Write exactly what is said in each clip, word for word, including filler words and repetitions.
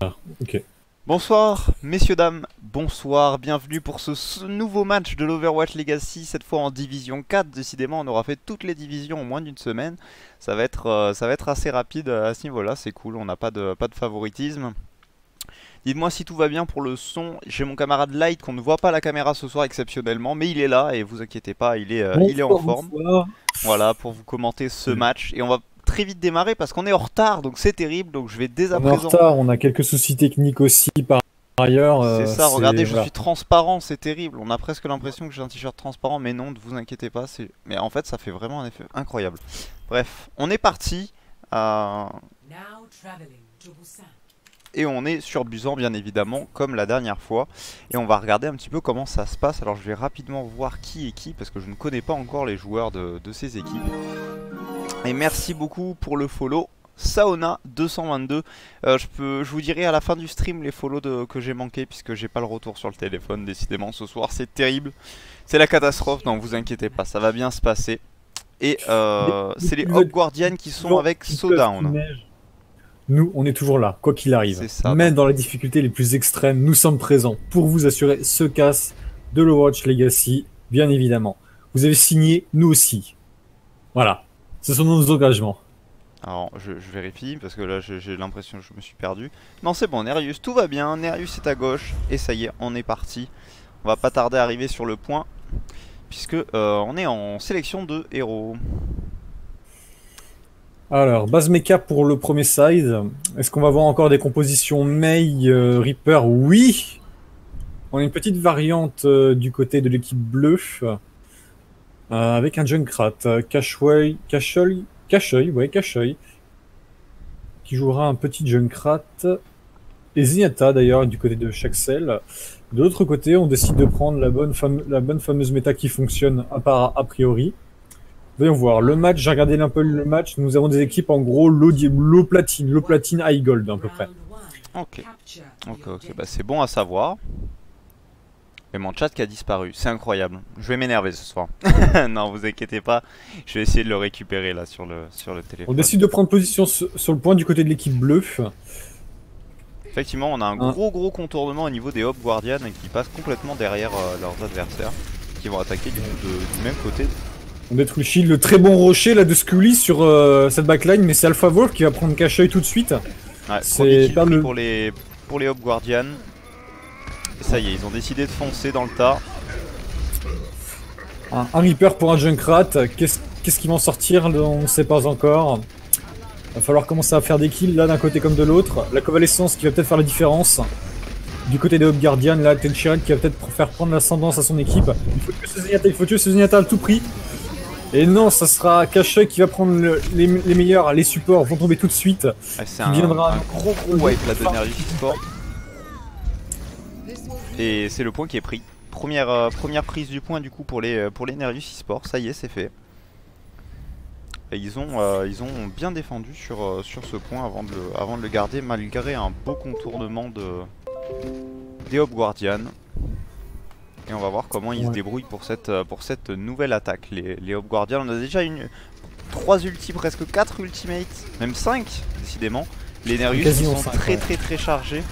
Ah, ok. Bonsoir, messieurs, dames, bonsoir, bienvenue pour ce nouveau match de l'Overwatch Legacy, cette fois en Division quatre, décidément on aura fait toutes les divisions en moins d'une semaine, ça va être, euh, ça va être assez rapide à ce niveau-là, c'est cool, on n'a pas de, pas de favoritisme. Dites-moi si tout va bien pour le son, j'ai mon camarade Light qu'on ne voit pas à la caméra ce soir exceptionnellement, mais il est là et vous inquiétez pas, il est, euh, bonsoir, il est en forme. Bonsoir. Voilà, pour vous commenter ce match, et on va très vite démarrer parce qu'on est en retard, donc c'est terrible, donc je vais dès à présent... On est en retard, on a quelques soucis techniques aussi par ailleurs. Euh, c'est ça, regardez, je voilà. suis transparent, c'est terrible, on a presque l'impression que j'ai un t-shirt transparent, mais non, ne vous inquiétez pas, mais en fait ça fait vraiment un effet incroyable. Bref, on est parti, euh... et on est sur Busan bien évidemment, comme la dernière fois, et on va regarder un petit peu comment ça se passe. Alors je vais rapidement voir qui est qui, parce que je ne connais pas encore les joueurs de, de ces équipes. Et merci beaucoup pour le follow Saona deux cent vingt-deux. Euh, je, peux, je vous dirai à la fin du stream les follows de, que j'ai manqués, puisque j'ai pas le retour sur le téléphone. Décidément ce soir c'est terrible, c'est la catastrophe. Non, vous inquiétez pas, ça va bien se passer. Et euh, c'est les Hope Guardians qui sont avec Sodown. Nous on est toujours là quoi qu'il arrive, ça. Même dans les difficultés les plus extrêmes, nous sommes présents pour vous assurer ce casse de l'Overwatch Legacy. Bien évidemment, vous avez signé, nous aussi. Voilà. Ce sont nos engagements. Alors, je, je vérifie, parce que là, j'ai l'impression que je me suis perdu. Non, c'est bon, Nerius, tout va bien. Nerius est à gauche. Et ça y est, on est parti. On va pas tarder à arriver sur le point, puisque euh, on est en sélection de héros. Alors, base mecha pour le premier side. Est-ce qu'on va voir encore des compositions Mei, euh, Reaper? Oui. On a une petite variante euh, du côté de l'équipe bleue. Euh, avec un Junkertown, Cashoy, Cashoy, Cashoy, ouais, Cashoy, qui jouera un petit Junkertown, et Zinata d'ailleurs du côté de Shaxel. De l'autre côté, on décide de prendre la bonne, fame la bonne fameuse méta qui fonctionne à part a priori. Voyons voir, le match, j'ai regardé un peu le match, nous avons des équipes en gros low, low platine, low platine high gold à peu près. Ok, ok, okay. Bah, c'est bon à savoir. Et mon chat qui a disparu, c'est incroyable. Je vais m'énerver ce soir. Non, vous inquiétez pas, je vais essayer de le récupérer là sur le, sur le téléphone. On décide de prendre position sur, sur le point du côté de l'équipe bleue. Effectivement, on a un ah. gros gros contournement au niveau des Hope Guardians qui passent complètement derrière euh, leurs adversaires qui vont attaquer du, coup, de, du même côté. On détruit le shield, le très bon rocher là de Scully sur euh, cette backline, mais c'est Alpha Wolf qui va prendre Cashoy tout de suite. Ouais, c'est pas le... pour les pour les Hope Guardians. Ça y est, ils ont décidé de foncer dans le tas. Un, un Reaper pour un Junkertown, qu'est-ce qu'est-ce qu'ils vont sortir, on ne sait pas encore. Va falloir commencer à faire des kills là d'un côté comme de l'autre. La convalescence qui va peut-être faire la différence. Du côté des Hope Guardians, là Tenchiran qui va peut-être faire prendre l'ascendance à son équipe. Il faut tuer ce Zenyatta, il faut tuer ce Zenyatta à tout prix. Et non, ça sera Cashoy qui va prendre le, les, les meilleurs, les supports vont tomber tout de suite. Ah, c'est un, viendra un gros gros wipe là de Nerius Esport. Et c'est le point qui est pris. Première, euh, première prise du point du coup pour les, pour les Nerius Esport. Ça y est, c'est fait. Et ils ont, euh, ils ont bien défendu sur, euh, sur ce point avant de, le, avant de le garder, malgré un beau contournement de, des Hope Guardian. Et on va voir comment ils ouais. se débrouillent pour cette, pour cette nouvelle attaque. Les, les Hope Guardian, on a déjà une trois ultis, presque quatre ultimates, même cinq décidément. Les Nerius sont cinq, très ouais. très très chargés.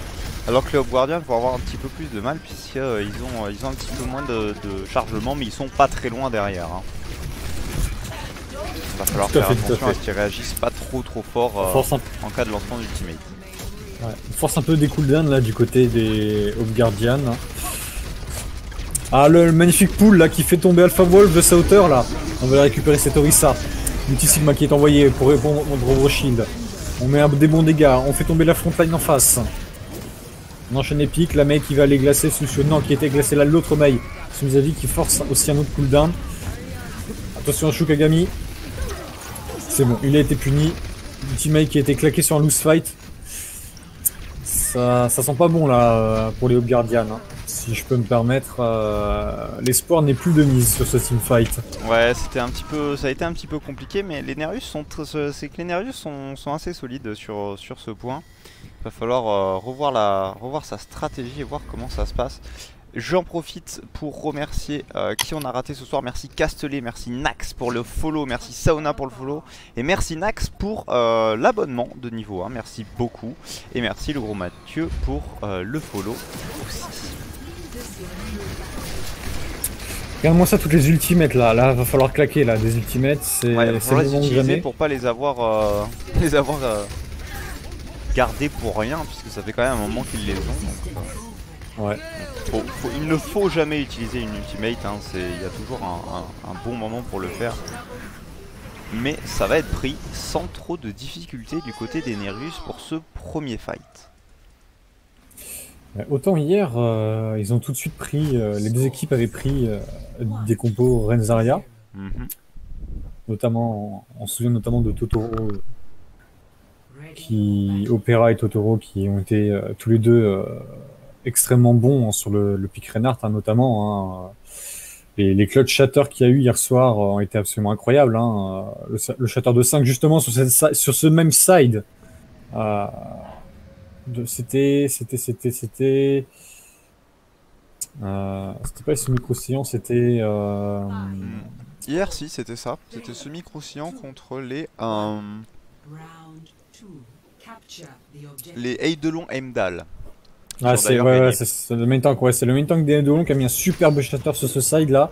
Alors que les Hope Guardians vont avoir un petit peu plus de mal puisqu'ils euh, ont, euh, ils ont un petit peu moins de, de chargement, mais ils sont pas très loin derrière. Hein. Il va falloir tout faire fait, attention à, à ce qu'ils réagissent pas trop trop fort euh, force un... en cas de lancement d'ultimate. Ouais, force un peu des cooldowns là du côté des Hope Guardians. Ah le, le magnifique pool là qui fait tomber Alpha Wolf de sa hauteur là. On va récupérer cette Orisa. Multisigma qui est envoyé pour répondre au shield. On met un, des bons dégâts, on fait tomber la frontline en face. On enchaîne épique, la Mei qui va les glacer sous ce... Non, qui était glacée là, l'autre Mei. Sous avis qui force aussi un autre cooldown. Attention à Tsukagami. C'est bon, il a été puni. Petit Mei qui a été claqué sur un loose fight. Ça, ça sent pas bon là pour les Hope Guardians. Hein. Si je peux me permettre, euh, l'espoir n'est plus de mise sur ce teamfight. Ouais, c'était un petit peu, ça a été un petit peu compliqué, mais les Nerius sont, c'est que les Nerius sont, sont assez solides sur, sur ce point. Il va falloir euh, revoir, la, revoir sa stratégie et voir comment ça se passe. J'en profite pour remercier euh, qui on a raté ce soir. Merci Castelet, merci Nax pour le follow, merci Sauna pour le follow. Et merci Nax pour euh, l'abonnement de niveau un, merci beaucoup. Et merci le gros Mathieu pour euh, le follow aussi. Regarde-moi ça, toutes les ultimates là, là va falloir claquer là, des ultimates, c'est ouais, il va les utiliser pour pas les avoir, euh, les avoir euh, gardés pour rien, puisque ça fait quand même un moment qu'ils les ont. Donc, euh... Ouais. Faut, faut, il ne faut jamais utiliser une ultimate, hein, c'est, il y a toujours un, un, un bon moment pour le faire. Mais ça va être pris sans trop de difficulté du côté des Nerius pour ce premier fight. Autant hier, euh, ils ont tout de suite pris, euh, les deux équipes avaient pris euh, des compos Renzaria. Mm-hmm. Notamment, on se souvient notamment de Totoro, qui, Opera et Totoro qui ont été euh, tous les deux... Euh, extrêmement bon hein, sur le, le pic Reinhardt hein, notamment. Hein. Les, les clutch shatter qu'il y a eu hier soir ont été absolument incroyables. Hein. Le, le shatter de cinq justement sur, cette, sur ce même side. Euh, c'était, c'était, c'était, c'était... Euh, c'était pas ce micro-sillon, c'était... Euh... Hier si, c'était ça. C'était ce micro-sillon contre les... Euh... les Eidolon Heimdall. Ah c'est ouais, ouais, le main tank, ouais, c'est le main tank des Eidolon qui a mis un superbe shatter sur ce side là,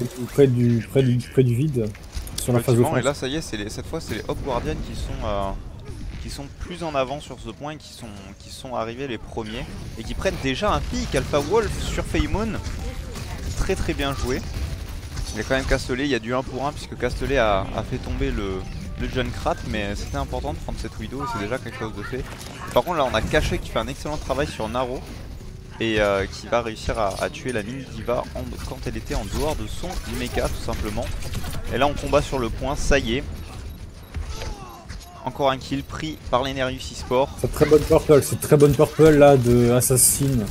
mm. près, du, près, du, près du vide, sur la phase de fond. Et là ça y est, c'est les, cette fois c'est les Hope Guardians qui sont, euh, qui sont plus en avant sur ce point et qui sont, qui sont arrivés les premiers. Et qui prennent déjà un pic Alpha Wolf sur Feymoon, très très bien joué. Il y a quand même Castelet, il y a du un pour un puisque Castelet a, a fait tomber le... le Junkrat, mais c'était important de prendre cette Widow, c'est déjà quelque chose de fait. Par contre là on a Cashoy qui fait un excellent travail sur Naro et euh, qui va réussir à, à tuer la mini diva en, quand elle était en dehors de son mecha tout simplement. Et là on combat sur le point, ça y est. Encore un kill pris par les Nerius Esport. C'est très bonne purple, c'est très bonne purple là de Assassin.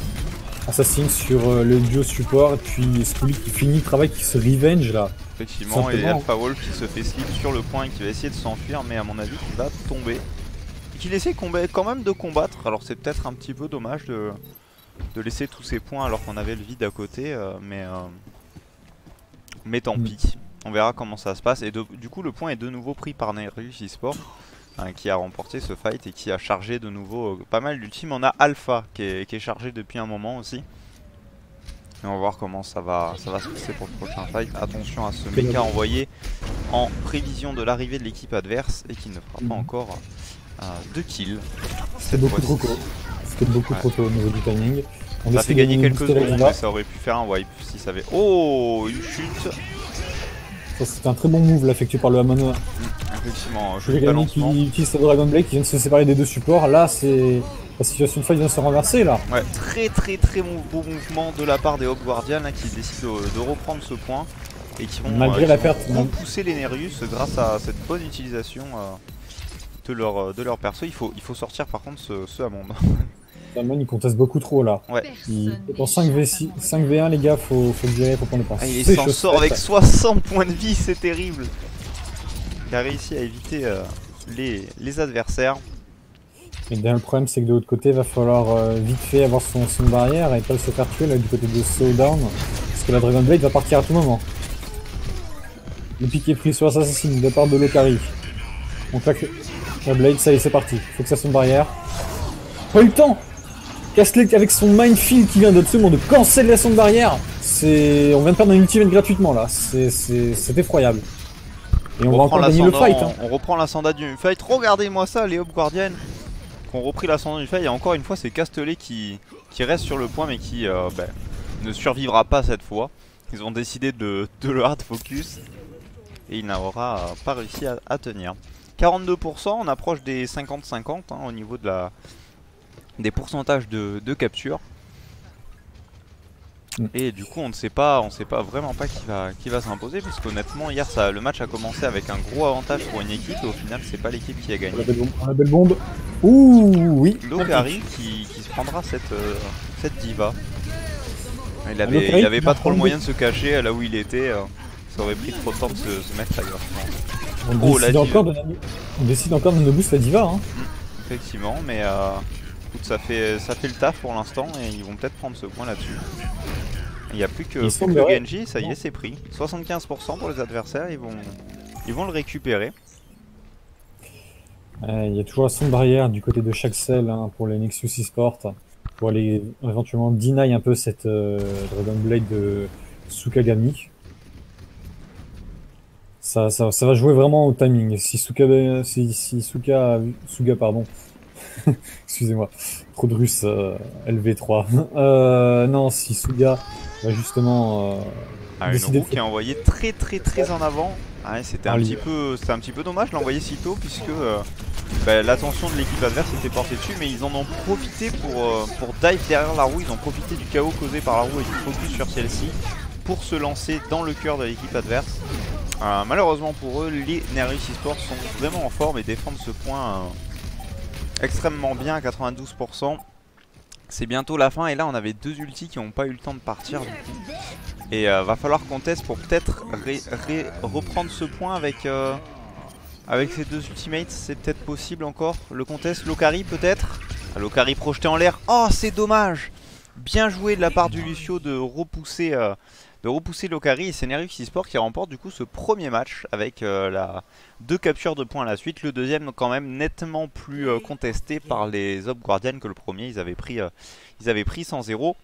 Assassin sur euh, le duo support et puis Scully qui finit le travail qui se revenge là. Effectivement, simplement. Et Alpha Wolf qui se fait slip sur le point et qui va essayer de s'enfuir, mais à mon avis qui va tomber. Et qu'il essaie quand même de combattre, alors c'est peut-être un petit peu dommage de, de laisser tous ces points alors qu'on avait le vide à côté, euh, mais, euh, mais tant mm. pis. On verra comment ça se passe. Et de, du coup le point est de nouveau pris par Nerius Esport, hein, qui a remporté ce fight et qui a chargé de nouveau euh, pas mal d'ultimes. On a Alpha qui est, qui est chargé depuis un moment aussi. Et on va voir comment ça va, ça va se passer pour le prochain fight. Attention à ce mecha envoyé en prévision de l'arrivée de l'équipe adverse et qui ne fera pas encore euh, de kill. C'était beaucoup trop tôt. C'était beaucoup ouais. trop tôt au niveau du timing. On ça a fait gagner quelques secondes, mais ça aurait pu faire un wipe si ça avait. Oh, une chute. C'est un très bon move l'effectué par le Hamano. Mmh, effectivement, je vais qui utilise sa Dragon Blade qui vient de se séparer des deux supports. Là, c'est. La situation de fight vient se renverser là. Ouais, très très très beau mouvement de la part des Hope Guardians qui décident de, de reprendre ce point et qui vont, malgré euh, la qui perte, vont pousser les Nerius grâce à cette bonne utilisation euh, de, leur, de leur perso. Il faut, il faut sortir par contre ce, ce Hamon. Hamon il conteste beaucoup trop là. Ouais. Il, dans cinq v un les gars, faut, faut le gérer, faut prendre le point. Il s'en sort avec soixante points de vie, c'est terrible. Il a réussi à éviter euh, les, les adversaires. Et bien, le problème c'est que de l'autre côté il va falloir euh, vite fait avoir son, son barrière et pas se faire tuer là du côté de Sodown parce que la Dragon Blade va partir à tout moment. Le pic est pris sur Assassin de la part de Lokari. On claque la Blade, ça y est c'est parti, faut que ça soit une barrière. Pas eu le temps. Castle avec son minefield qui vient d'absolument de canceller son barrière. C'est... on vient de perdre un ultimate gratuitement là, c'est effroyable. Et on, on va encore gagner le fight. On, hein. on reprend l'ascendant du fight, regardez-moi ça les Hope Guardians. Qu'on repris l'ascendant du fail et encore une fois c'est Castelet qui, qui reste sur le point mais qui euh, bah, ne survivra pas cette fois. Ils ont décidé de, de le hard focus et il n'aura euh, pas réussi à, à tenir. quarante-deux pour cent, on approche des cinquante cinquante hein, au niveau de la des pourcentages de, de capture. Et du coup on ne sait pas, on sait pas vraiment pas qui va, qui va s'imposer parce qu'honnêtement hier ça, le match a commencé avec un gros avantage pour une équipe et au final c'est pas l'équipe qui a gagné. La belle bombe, la belle bombe. Ouh oui. Lokari qui, qui se prendra cette, euh, cette diva. Il avait, Lokari, il avait pas trop le moyen de se cacher là où il était, euh, ça aurait pris trop de temps de se, se mettre ailleurs. On, oh, décide la diva. De, on décide encore de ne boost la diva hein. Effectivement mais euh, Écoute, ça fait, ça fait le taf pour l'instant et ils vont peut-être prendre ce point là-dessus. Il n'y a plus que, plus que Genji, ça y est, c'est pris. soixante-quinze pour cent pour les adversaires, ils vont, ils vont le récupérer. Il euh, y a toujours assez de barrière du côté de Shaxel hein, pour les Nexus Esport, pour aller éventuellement deny un peu cette euh, Dragon Blade de Tsukagami. Ça, ça, ça va jouer vraiment au timing. Si Tsukagami, si, si Suka, Suga, pardon. Excusez-moi, trop de russe euh, L V trois. euh, non, si Suga va justement. Euh, ah, une roue qui est envoyée très très très en avant. Ah, c'était un, un petit peu, c'était un petit peu dommage de l'envoyer si tôt puisque euh, bah, l'attention de l'équipe adverse était portée dessus, mais ils en ont profité pour, euh, pour dive derrière la roue. Ils ont profité du chaos causé par la roue et du focus sur celle-ci pour se lancer dans le cœur de l'équipe adverse. Euh, malheureusement pour eux, les Nerius Esport sont vraiment en forme et défendent ce point. Euh, Extrêmement bien à quatre-vingt-douze pour cent. C'est bientôt la fin et là on avait deux ultis qui n'ont pas eu le temps de partir du coup. Et euh, va falloir qu'on teste pour peut-être reprendre ce point avec euh, avec ces deux ultimates. C'est peut-être possible encore. Le contest Lokari peut-être. ah, Lokari projeté en l'air. Oh c'est dommage. Bien joué de la part du Lucio de repousser euh, de repousser Lokari. Et c'est Nerius Esport qui remporte du coup ce premier match avec euh, la... deux captures de points à la suite, le deuxième quand même nettement plus euh, contesté par les Hope Guardians que le premier. Ils avaient pris, euh, ils avaient pris cent zéro.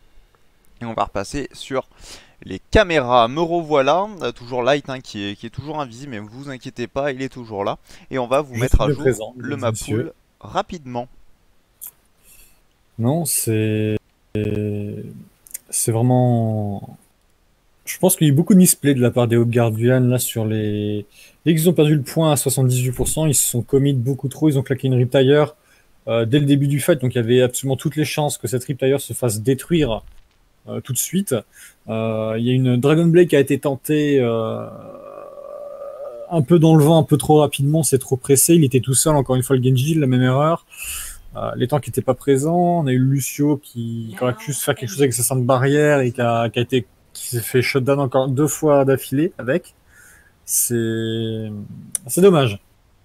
Et on va repasser sur les caméras. Me revoilà, euh, toujours Light hein, qui, est, qui est toujours invisible, mais vous inquiétez pas, il est toujours là. Et on va vous mettre à jour présent, le map pool rapidement. Non, c'est... c'est vraiment... Je pense qu'il y a eu beaucoup de misplay de la part des Hope Guardians là sur les... Dès qu'ils ont perdu le point à soixante-dix-huit pour cent, ils se sont commis beaucoup trop, ils ont claqué une Riptire euh, dès le début du fight, donc il y avait absolument toutes les chances que cette Riptire se fasse détruire euh, tout de suite. Euh, il y a une Dragon Blade qui a été tentée euh, un peu dans le vent, un peu trop rapidement, c'est trop pressé, il était tout seul, encore une fois le Genji, la même erreur. Euh, les tanks qui n'étaient pas présents, on a eu Lucio qui aurait pu se faire quelque chose avec sa sainte barrière et qui a, qui a été... qui s'est fait shutdown encore deux fois d'affilée avec. C'est c'est dommage.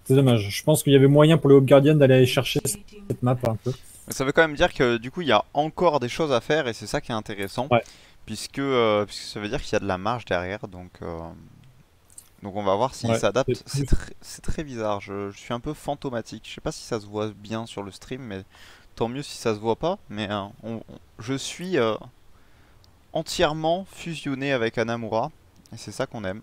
C'est dommage. Je pense qu'il y avait moyen pour les Hope Guardians d'aller aller chercher cette map un peu. Ça veut quand même dire que du coup, il y a encore des choses à faire et c'est ça qui est intéressant. Ouais. Puisque, euh, puisque ça veut dire qu'il y a de la marge derrière. Donc, euh... donc on va voir s'ils s'adaptent. C'est très, très bizarre. Je, je suis un peu fantomatique. Je sais pas si ça se voit bien sur le stream, mais tant mieux si ça se voit pas. Mais euh, on... je suis... Euh... entièrement fusionné avec Hanamura et c'est ça qu'on aime.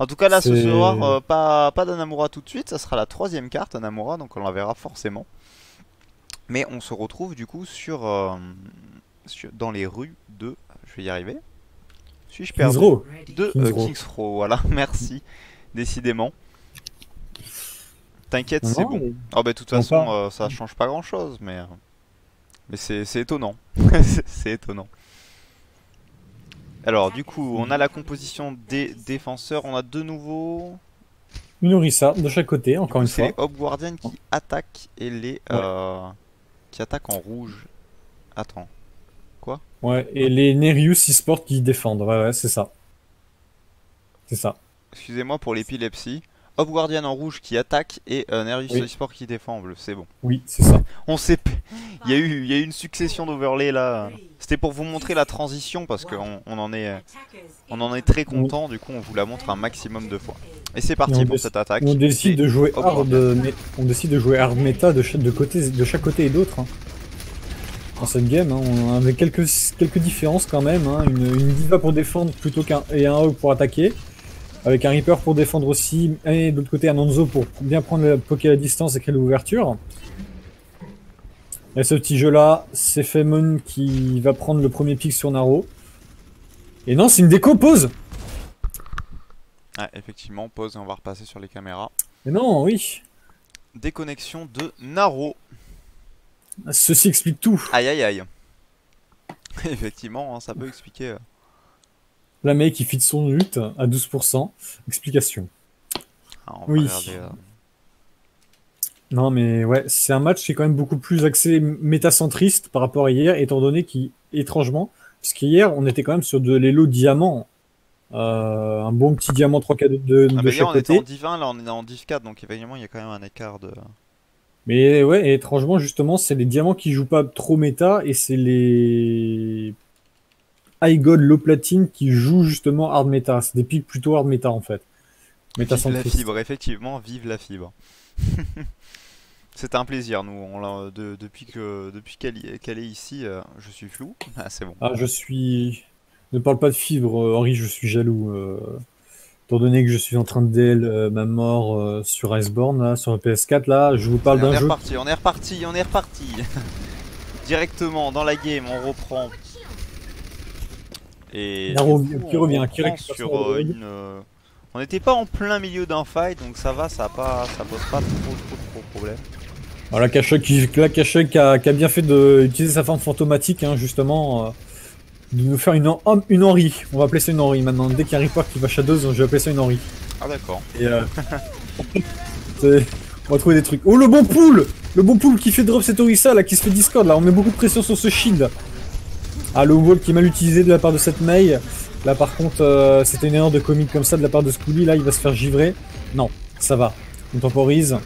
En tout cas là ce soir euh, pas, pas d'Hanamura tout de suite, ça sera la troisième carte Hanamura, donc on la verra forcément, mais on se retrouve du coup sur, euh, sur dans les rues de, je vais y arriver, suis-je perdu, de euh, King's Row, voilà, merci décidément. T'inquiète, c'est bon. Mais... oh bah de toute façon euh, ça change pas grand chose, mais euh... mais c'est étonnant, c'est étonnant. Alors du coup, on a la composition des défenseurs, on a de nouveau... une Orisa de chaque côté, encore une fois. C'est les Hope Guardians qui attaquent et les... Ouais. Euh, qui attaquent en rouge. Attends, quoi? Ouais, et les Nerius Esport qui défendent, ouais ouais, c'est ça. C'est ça. Excusez-moi pour l'épilepsie. Hope Guardian en rouge qui attaque et euh, Nerius oui. Esport qui défend en bleu, c'est bon. Oui, c'est ça. On s'est... il y a eu, il y a eu une succession d'overlays là. C'était pour vous montrer la transition parce qu'on on en est, on en est très content. Oui. Du coup, on vous la montre un maximum de fois. Et c'est parti et pour cette attaque. On décide de jouer hard, mais on décide de jouer hard meta de chaque, de côté, de chaque côté et d'autre. Hein. Dans cette game, hein, on avait quelques, quelques différences quand même. Hein. Une, une diva pour défendre plutôt qu'un et un Hog pour attaquer. Avec un Reaper pour défendre aussi, et de l'autre côté un Hanzo pour bien prendre le poké à distance et créer l'ouverture. Et ce petit jeu là, c'est Feymoon qui va prendre le premier pick sur Naro. Et non, c'est une déco, pause. Ah, effectivement, pause et on va repasser sur les caméras. Mais non, oui. Déconnexion de Naro. Ceci explique tout. Aïe aïe aïe. Effectivement, hein, ça peut expliquer... Euh... la mec qui fit son ult à douze pour cent. Explication. Ah, on oui. Regarder, euh... non mais ouais, c'est un match qui est quand même beaucoup plus axé métacentriste par rapport à hier, étant donné qu'étrangement, puisqu'hier on était quand même sur de l'élo diamant. Euh, un bon petit diamant trois K de, de, ah, de bah, chaque hier, on côté. On était en div un, là on est en div quatre, donc évidemment il y a quand même un écart de... Mais ouais, étrangement, justement, c'est les diamants qui jouent pas trop méta et c'est les high gold, low platine qui jouent justement hard méta. C'est des pics plutôt hard méta en fait. Méta vive la fibre, effectivement, vive la fibre. C'est un plaisir, nous. On de, depuis que depuis qu'elle qu est ici, euh, je suis flou. Ah, c'est bon. Ah, je suis. Ne parle pas de fibre, euh, Henri, je suis jaloux. Euh... Étant donné que je suis en train de D L euh, ma mort euh, sur Iceborne, là, sur le P S quatre, là, je vous parle d'un jeu. On est reparti, on est reparti, on est reparti. Directement dans la game, on reprend. Et. Là, on, coup, qui on revient, qui récupère sur euh, une. Euh... On n'était pas en plein milieu d'un fight, donc ça va, ça a pas, ça pose pas trop, trop, trop de problème. Voilà, Cashoy qui, qui, a, qui a bien fait d'utiliser sa forme fantomatique, hein, justement. Euh... De nous faire une, en une Henri, on va appeler ça une Henri maintenant. Dès qu'il y a un Reaper qui va Shadows, je vais appeler ça une Henri. Ah, d'accord. Et euh... on va trouver des trucs. Oh, le bon pool! Le bon pool qui fait drop cette Orisa là, qui se fait Discord là. On met beaucoup de pression sur ce shield. Ah, le wall qui est mal utilisé de la part de cette Mei. Là, par contre, euh, c'était une erreur de comique comme ça de la part de Scully. Là, il va se faire givrer. Non, ça va. On temporise.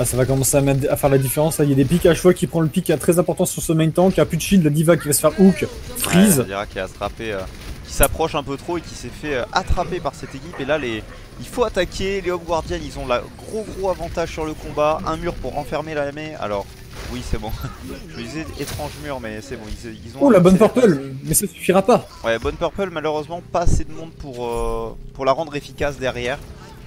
Ah, ça va commencer à, mettre, à faire la différence. Là, il y a des pics à Cashoy qui prend le pic à très important sur ce main tank. Il n'y a plus de shield, la diva qui va se faire hook, freeze. Ouais, la diva qui a attrapé, euh, qui s'approche un peu trop et qui s'est fait euh, attraper par cette équipe. Et là, les... il faut attaquer. Les Hope Guardians, ils ont la gros gros avantage sur le combat. Un mur pour enfermer la main. Alors, oui, c'est bon. Je disais étrange mur, mais c'est bon. Ils, ils ont oh, la bonne purple, la... mais ça suffira pas. Ouais, bonne purple, malheureusement, pas assez de monde pour, euh, pour la rendre efficace derrière.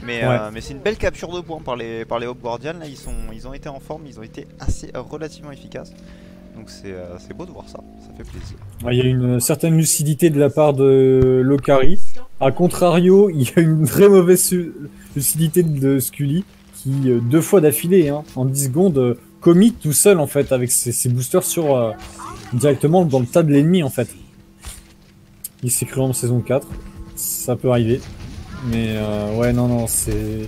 Mais, ouais. euh, mais c'est une belle capture de points par les, par les Hope Guardians, là ils, sont, ils ont été en forme, ils ont été assez euh, relativement efficaces. Donc c'est euh, beau de voir ça, ça fait plaisir. Ouais, il y a une certaine lucidité de la part de Lokari. A contrario, il y a une très mauvaise lucidité de Scully qui euh, deux fois d'affilée, hein, en dix secondes, euh, commit tout seul en fait avec ses, ses boosters sur euh, directement dans le tas de l'ennemi en fait. Il s'est cru en saison quatre, ça peut arriver. Mais euh, ouais, non, non, c'est...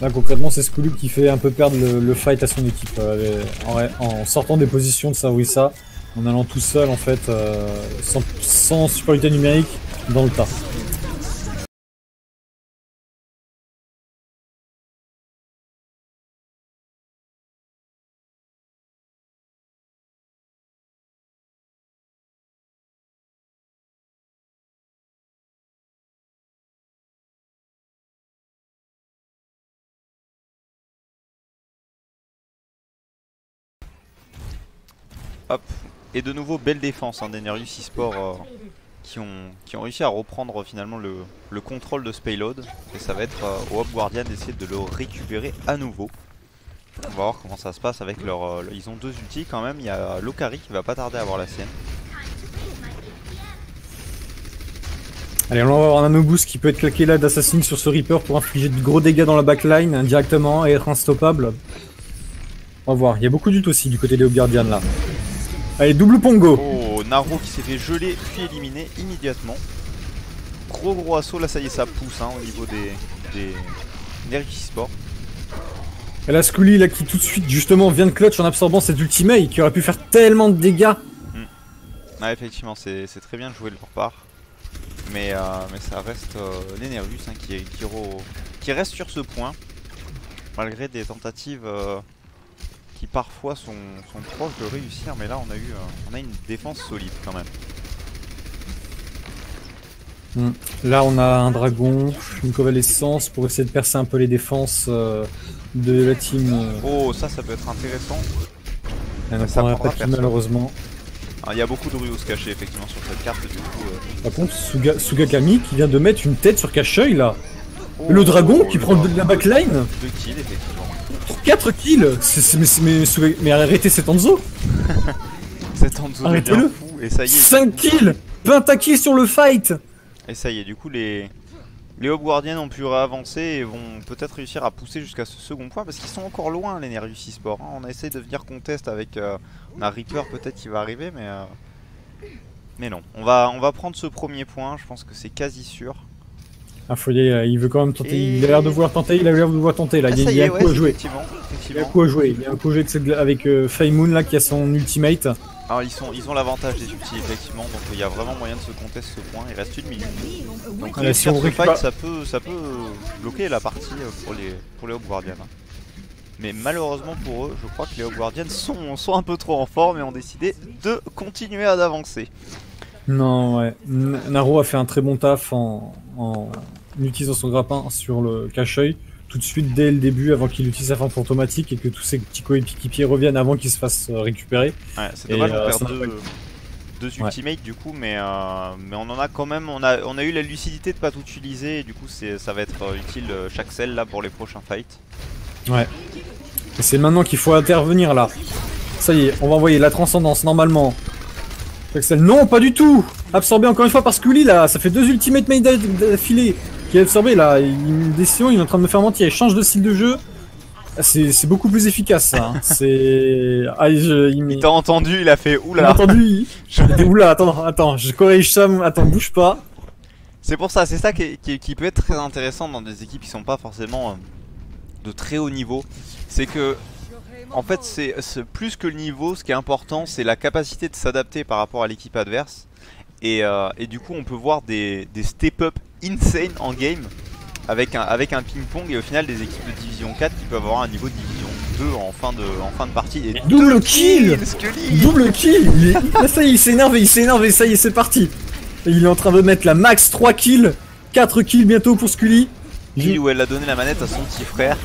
Là, concrètement, c'est Scully qui fait un peu perdre le, le fight à son équipe. Euh, en, en sortant des positions de Saourissa, en allant tout seul, en fait, euh, sans, sans supériorité numérique, dans le tas. Hop. Et de nouveau belle défense hein, des Nerius Esport euh, qui, ont, qui ont réussi à reprendre euh, finalement le, le contrôle de ce payload. Et ça va être euh, au Hope Guardian d'essayer de le récupérer à nouveau. On va voir comment ça se passe avec leur... Euh, le... Ils ont deux ultis quand même, il y a Lokari qui va pas tarder à avoir la sienne. Allez, on va avoir un Anobus qui peut être claqué là d'assassin sur ce Reaper pour infliger de gros dégâts dans la backline indirectement et être instoppable. On va voir, il y a beaucoup d'ut aussi du côté des Hope Guardians là. Allez, double pongo. Oh, Naro qui s'est fait geler puis éliminer immédiatement. Gros gros assaut, là ça y est, ça pousse hein, au niveau des, des, des Nerius Esport. Et là, Scully là qui tout de suite justement vient de clutch en absorbant cet ultimate qui aurait pu faire tellement de dégâts. Mmh. Ah, effectivement, c'est très bien joué de leur part. Mais, euh, mais ça reste euh, les Nerius hein, qui, qui, re... qui reste sur ce point. Malgré des tentatives... Euh... qui parfois sont, sont proches de réussir, mais là on a eu on a une défense solide quand même. Là on a un dragon, une convalescence pour essayer de percer un peu les défenses de la team. Oh, ça ça peut être intéressant. Elle ne prendra pas de plus, malheureusement. Il y a beaucoup de Rios cachés effectivement sur cette carte du coup. Euh... Par contre Suga, Tsukagami qui vient de mettre une tête sur Cashoy là. Oh, le dragon oh, qui oh, prend de la backline. Deux kills effectivement. quatre kills, c est, c est, mais, mais, mais arrêtez cet Hanzo. Cet Hanzo est bien fou et ça y est. cinq kills, pentakill sur le fight. Et ça y est, du coup les, les Hope Guardians ont pu avancer et vont peut-être réussir à pousser jusqu'à ce second point parce qu'ils sont encore loin les Nerius Esport. On a essayé de venir contest avec euh, un Reaper peut-être qui va arriver mais euh, mais non. On va, on va prendre ce premier point, je pense que c'est quasi sûr. Ah, faut y aller, il veut quand même tenter, et... il a l'air de vouloir tenter, il a l'air de vouloir tenter là, ah, il y a un coup à jouer. Il y a un coup à jouer, il y a un coup à jouer avec euh, Feymoon là qui a son ultimate. Alors ils, sont, ils ont l'avantage des ultis effectivement, donc il y a vraiment moyen de se contester ce point, il reste une minute. Donc ah, là, si on récupère... fight, ça peut, ça peut bloquer la partie pour les, pour les Hope Guardians. Hein. Mais malheureusement pour eux, je crois que les Hope Guardians sont, sont un peu trop en forme et ont décidé de continuer à avancer. Non, ouais. Naro a fait un très bon taf en, en utilisant son grappin sur le Cashoy tout de suite dès le début, avant qu'il utilise sa forme automatique et que tous ses petits coups et petits pieds reviennent avant qu'il se fasse récupérer. Ouais, c'est dommage qu'on euh, perd deux, deux ultimates, ouais, du coup, mais, euh, mais on en a quand même, on a, on a eu la lucidité de pas tout utiliser et du coup ça va être utile chaque celle là pour les prochains fights. Ouais. Et c'est maintenant qu'il faut intervenir là. Ça y est, on va envoyer la transcendance normalement. Shaxel, non, pas du tout. Absorbé encore une fois par Scully là, ça fait deux ultimates made d'affilée qui est absorbé là. Une décision, il est en train de me faire mentir, il change de style de jeu. C'est beaucoup plus efficace ça. C'est. Ah, je, il il t'a entendu, il a fait oula. Il m'a entendu, il... oula, attends, attends, je corrige ça, attends, bouge pas. C'est pour ça, c'est ça qui, qui, qui peut être très intéressant dans des équipes qui sont pas forcément euh, de très haut niveau. C'est que, en fait, c'est plus que le niveau, ce qui est important, c'est la capacité de s'adapter par rapport à l'équipe adverse. Et, euh, et du coup, on peut voir des, des step-up insane en game avec un, avec un ping-pong et au final des équipes de Division quatre qui peuvent avoir un niveau de Division deux en fin de, en fin de partie. Et double kill, Scully. Double kill. Là, ça y est, il s'est énervé, il s'est énervé, ça y est, c'est parti. Et il est en train de mettre la max, trois kills, quatre kills bientôt pour Scully. Kill où elle a donné la manette à son petit frère.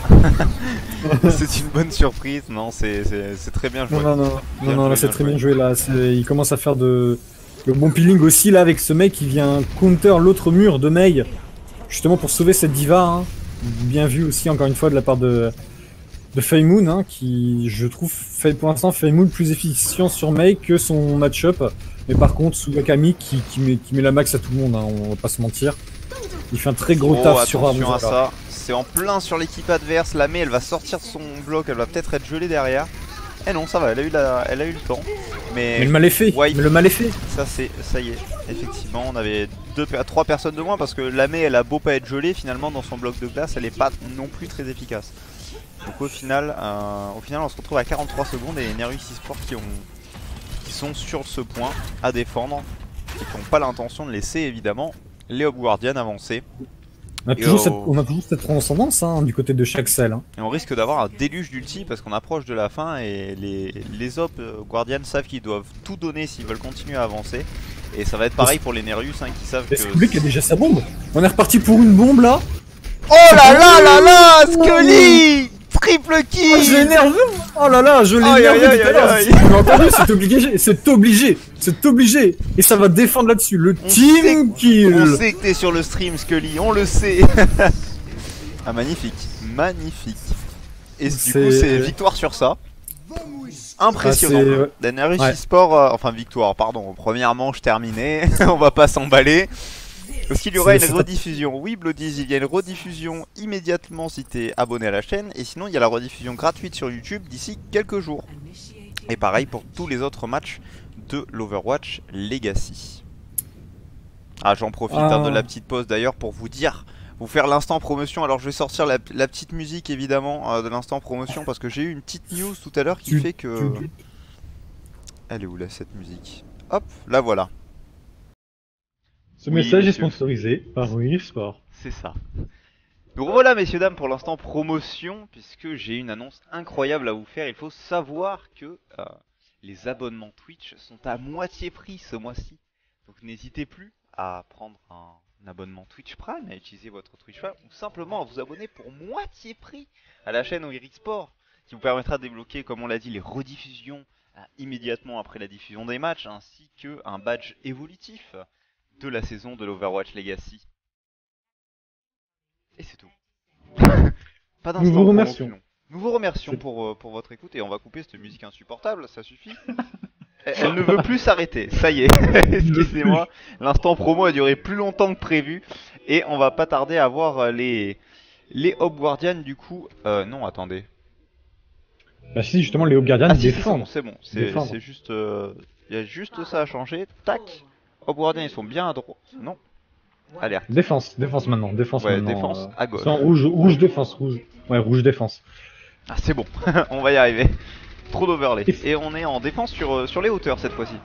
C'est une bonne surprise, non, c'est très bien joué. Non, non, non, non, non, là c'est très bien joué, là. Il commence à faire de... le bon peeling aussi, là, avec ce mec qui vient counter l'autre mur de Mei, justement pour sauver cette diva, hein. Bien vu aussi, encore une fois, de la part de, de Feymoon, hein, qui, je trouve, fait pour l'instant Feymoon plus efficient sur Mei que son match-up. Mais par contre, Tsukagami qui, qui, met, qui met la max à tout le monde, hein, on va pas se mentir. Il fait un très gros oh, taf sur Armouza. Ça, c'est en plein sur l'équipe adverse. La Mei, elle va sortir de son bloc, elle va peut-être être gelée derrière. Eh non, ça va, elle a eu, la... elle a eu le temps. Mais, mais le mal est fait. Ouais, mais le mal est fait. Ça c'est, ça y est. Effectivement, on avait deux, trois personnes de moins parce que la Mei, elle a beau pas être gelée, finalement dans son bloc de glace, elle est pas non plus très efficace. Donc au final, euh... au final, on se retrouve à quarante-trois secondes et Nerius Esport qui ont, qui sont sur ce point à défendre, et qui n'ont pas l'intention de laisser évidemment les Hope Guardians avancés. On a, toujours oh. cette, on a toujours cette transcendance, hein, du côté de Shaxel, hein. Et on risque d'avoir un déluge d'ulti parce qu'on approche de la fin et les, les Hope Guardians savent qu'ils doivent tout donner s'ils veulent continuer à avancer. Et ça va être pareil pour les Nerius, hein, qui savent que... Scully qui a déjà sa bombe. On est reparti pour une bombe là. Oh là là là là, Scully. Triple kill. Oh, je l'ai énervé. Oh là là, je l'ai énervé. C'est obligé, c'est obligé, c'est obligé. Et ça va défendre là-dessus. Le on team kill. On sait que t'es sur le stream, Scully, on le sait. Ah, magnifique, magnifique. Et du coup, c'est victoire sur ça. Impressionnant. Ah, Nerius ouais. Esport, euh, enfin victoire, pardon. Première manche terminée, on va pas s'emballer. Parce qu'il y aura une rediffusion. Oui, Bloodies, il y a une rediffusion immédiatement si t'es abonné à la chaîne. Et sinon, il y a la rediffusion gratuite sur YouTube d'ici quelques jours. Et pareil pour tous les autres matchs de l'Overwatch Legacy. Ah, j'en profite ah. hein, de la petite pause d'ailleurs pour vous dire, vous faire l'instant promotion. Alors, je vais sortir la, la petite musique évidemment euh, de l'instant promotion parce que j'ai eu une petite news tout à l'heure qui fait que... Elle est où là cette musique? Hop, la voilà. Ce oui, message monsieur. est sponsorisé par Ohir Esport. C'est ça. Donc voilà, messieurs, dames, pour l'instant promotion, puisque j'ai une annonce incroyable à vous faire. Il faut savoir que euh, les abonnements Twitch sont à moitié prix ce mois-ci. Donc n'hésitez plus à prendre un, un abonnement Twitch Prime, à utiliser votre Twitch Prime, ou simplement à vous abonner pour moitié prix à la chaîne Ohir Esport, qui vous permettra de débloquer, comme on l'a dit, les rediffusions euh, immédiatement après la diffusion des matchs, ainsi qu'un badge évolutif de la saison de l'Overwatch Legacy. Et c'est tout. Pas d'instant. Nous vous remercions. Nous vous remercions pour, euh, pour votre écoute et on va couper cette musique insupportable, ça suffit. elle, elle ne veut plus s'arrêter, ça y est. Excusez-moi, l'instant promo a duré plus longtemps que prévu et on va pas tarder à voir les, les Hope Guardians du coup. Euh, non, attendez. Bah si, justement, les Hope Guardians ah, défendent. C'est bon, c'est bon. juste... Il euh, y a juste ça à changer. Tac. Hope Guardians, ils sont bien à droite. Non. Alerte. Défense, défense maintenant, défense ouais, maintenant. Défense à gauche. Rouge, rouge défense, rouge. Ouais, rouge défense. Ah, c'est bon, on va y arriver. Trop d'overlay. Et on est en défense sur, sur les hauteurs cette fois-ci.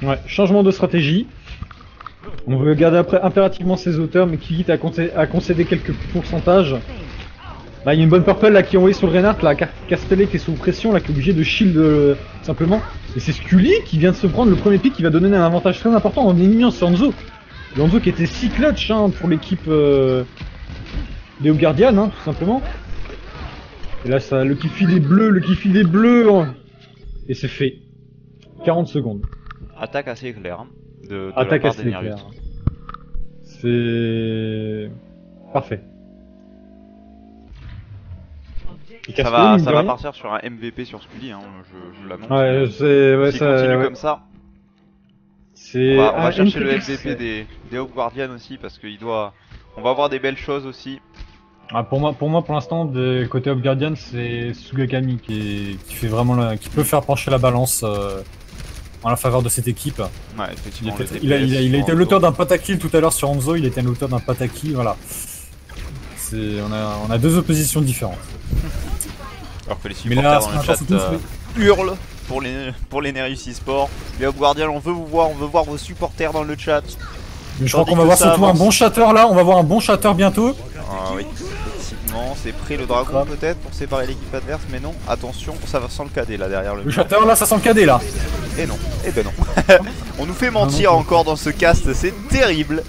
Ouais, changement de stratégie. On veut garder après impérativement ces hauteurs, mais qui quitte à, concé à concéder quelques pourcentages. Bah il y a une bonne purple là qui est envoyée sur Reinhardt, là, Castellet qui est sous pression, là qui est obligé de shield euh, simplement. Et c'est Scully qui vient de se prendre le premier pick qui va donner un avantage très important en éliminant Sanzo. Sanzo qui était si clutch hein, pour l'équipe euh, des Hope Guardians, hein, tout simplement. Et là ça, le kiffi des bleus, le kiffi des bleus hein. Et c'est fait. quarante secondes. Attaque assez éclair hein, de, de Attaque la part assez éclair. C'est... parfait. Ça, ça va, ça va partir sur un M V P sur Scully, hein, je, je l'annonce. Ouais, c'est... Ouais, si ça continue ouais. comme ça, on va, on va ah, chercher le M V P des, des Hope Guardians aussi, parce qu'il doit... On va avoir des belles choses aussi. Ah, pour moi, pour moi, pour l'instant, de côté Hope Guardians, c'est Tsukagami qui, est, qui fait vraiment, la, qui peut faire pencher la balance euh, en la faveur de cette équipe. Ouais, effectivement. Il, était, il, a, il, a, il a été l'auteur d'un patakill tout à l'heure sur Hanzo, il était l'auteur d'un patakill, voilà. On a, on a deux oppositions différentes. Alors que les supporters là, dans le chat euh, hurlent pour les, pour les Nerius Esport. Les Hope Guardians, on veut vous voir, on veut voir vos supporters dans le chat. Mais je Tandis crois qu'on va voir surtout avance. un bon chatter là, on va voir un bon chatter bientôt. Ah oui, effectivement, c'est prêt le dragon peut-être pour séparer l'équipe adverse, mais non, attention, ça va sans le cadet là derrière le... Le chatter là, ça sent le cadet là. Et non, et ben non. On nous fait mentir non, non. encore dans ce cast, c'est terrible.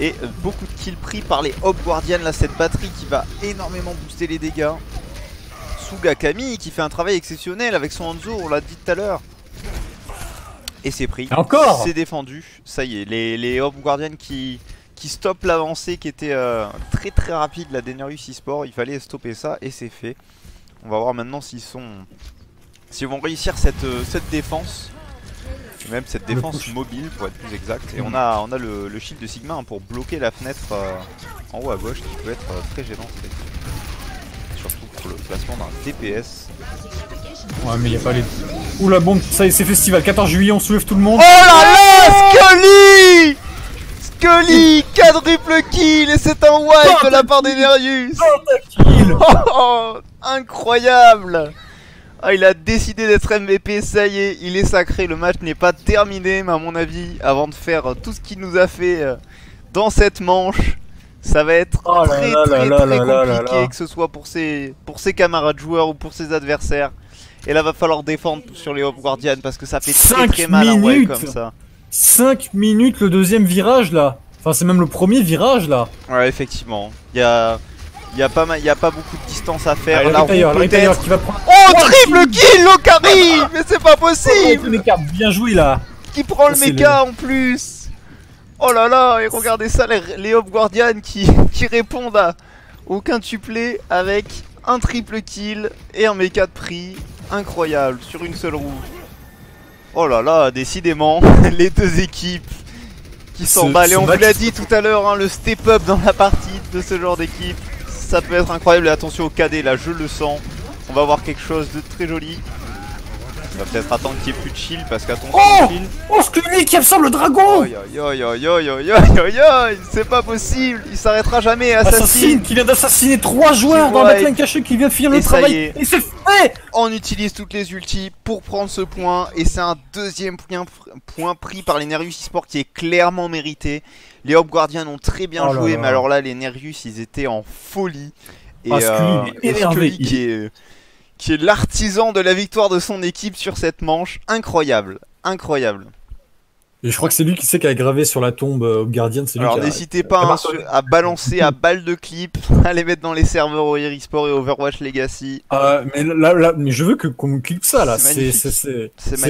Et beaucoup de kills pris par les Hope Guardians là, cette batterie qui va énormément booster les dégâts. Tsukagami qui fait un travail exceptionnel avec son Hanzo, on l'a dit tout à l'heure. Et c'est pris. Encore. C'est défendu. Ça y est, les, les Hope Guardians qui, qui stoppent l'avancée qui était euh, très très rapide la Nerius Esport. Il fallait stopper ça et c'est fait. On va voir maintenant s'ils sont, s'ils vont réussir cette, cette défense. Même cette défense mobile pour être plus exact. Et on a, on a le, le shield de Sigma hein, pour bloquer la fenêtre euh, en haut à gauche qui peut être euh, très gênante. Surtout pour le placement d'un D P S. Ouais mais il a pas les... Ouh la bombe, ça y est c'est festival, quatorze juillet on soulève tout le monde. Oh là là, Scully Scully quadruple kill et c'est un wipe de la part des Nerius. Oh, incroyable. Ah, il a décidé d'être M V P, ça y est, il est sacré, le match n'est pas terminé, mais à mon avis, avant de faire tout ce qu'il nous a fait dans cette manche, ça va être oh très là très là très, là très là compliqué, là que ce soit pour ses, pour ses camarades joueurs ou pour ses adversaires. Et là, va falloir défendre sur les Hope Guardians, parce que ça fait très très mal un way comme ça. cinq minutes le deuxième virage, là. Enfin, c'est même le premier virage, là. Ouais, effectivement, il y a... Il n'y a, a pas beaucoup de distance à faire. Ah, là, on peut être... qui va prendre... Oh, triple kill, Lokari. Mais c'est pas possible. Bien joué là. Qui prend le méca le... en plus. Oh là là, et regardez ça, les, les Hope Guardians qui, qui répondent à... au quintuplé avec un triple kill et un méca de prix. Incroyable, sur une seule roue. Oh là là, décidément, les deux équipes qui s'emballent. Et on vous l'a dit tout à l'heure, hein, le step-up dans la partie de ce genre d'équipe. Ça peut être incroyable et attention au K D là, je le sens. On va avoir quelque chose de très joli. On va peut-être attendre qu'il n'y ait plus de shield parce qu'attention. Oh, oh Scully qui absorbe le dragon. C'est pas possible, il s'arrêtera jamais. Assassin, Assassin qui vient d'assassiner trois joueurs dans la backline cachée qui vient de finir le travail. Et c'est fait. On utilise toutes les ultis pour prendre ce point. Et c'est un deuxième point, point pris par les Nerius Esport qui est clairement mérité. Les Hope Guardians ont très bien oh joué, là mais là. alors là, les Nerius, ils étaient en folie. Et ah, euh, Scully qui est, qui est l'artisan de la victoire de son équipe sur cette manche. Incroyable, incroyable. Et je crois que c'est lui qui sait qui a gravé sur la tombe Hope Guardian. Alors n'hésitez pas a, à, à balancer à balles de clip, à les mettre dans les serveurs Ohir Esport et Overwatch Legacy. Euh, mais, là, là, mais je veux qu'on qu clique ça là. C'est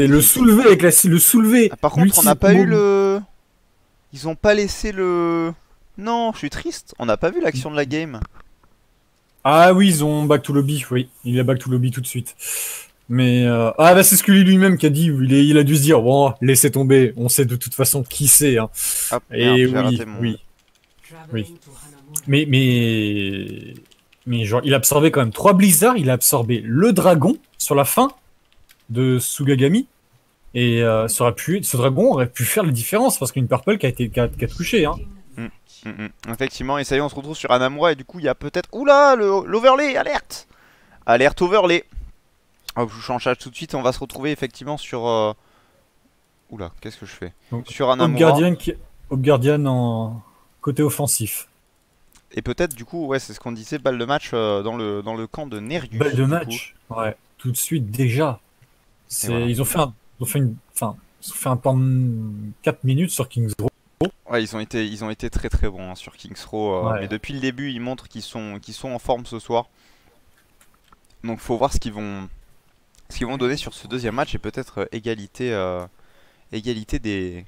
le soulever avec la le soulever. Ah, par contre, on n'a pas eu le... Ils ont pas laissé le... Non, je suis triste, on n'a pas vu l'action de la game. Ah oui, ils ont back to lobby, oui. Il a back to lobby tout de suite. Mais... Euh... Ah bah c'est Scully lui-même qui a dit, il, est... il a dû se dire, bon, laissez tomber, on sait de toute façon qui c'est. Hein. Ah, et merde, oui, mon... oui, oui. Mais, mais... Mais genre, il a absorbé quand même trois blizzards, il a absorbé le dragon sur la fin de Tsukagami. Et euh, ça aurait pu, ce dragon aurait pu faire la différence parce qu'une purple qui a été qui a, qui a touché. Hein. Mmh, mmh, effectivement, et ça y est, on se retrouve sur Hanamura et du coup, il y a peut-être. Oula, l'overlay, alerte Alerte overlay. Hop, je vous change tout de suite, on va se retrouver effectivement sur. Euh... Oula, qu'est-ce que je fais? Donc, sur Hanamura. Hope Guardian, qui... Hope Guardian en côté offensif. Et peut-être du coup, ouais, c'est ce qu'on disait, balle de match euh, dans, le, dans le camp de Nerius. Balle de match, coup. ouais, tout de suite déjà. Voilà. Ils ont fait un, ils ont fait une, enfin, ils ont fait un plan de quatre minutes sur King's Row. Ouais, ils ont été, ils ont été très très bons hein, sur King's Row. Euh, ouais. Mais depuis le début, ils montrent qu'ils sont, qu'ils sont en forme ce soir. Donc faut voir ce qu'ils vont, ce qu'ils vont donner sur ce deuxième match et peut-être égalité, euh, égalité des.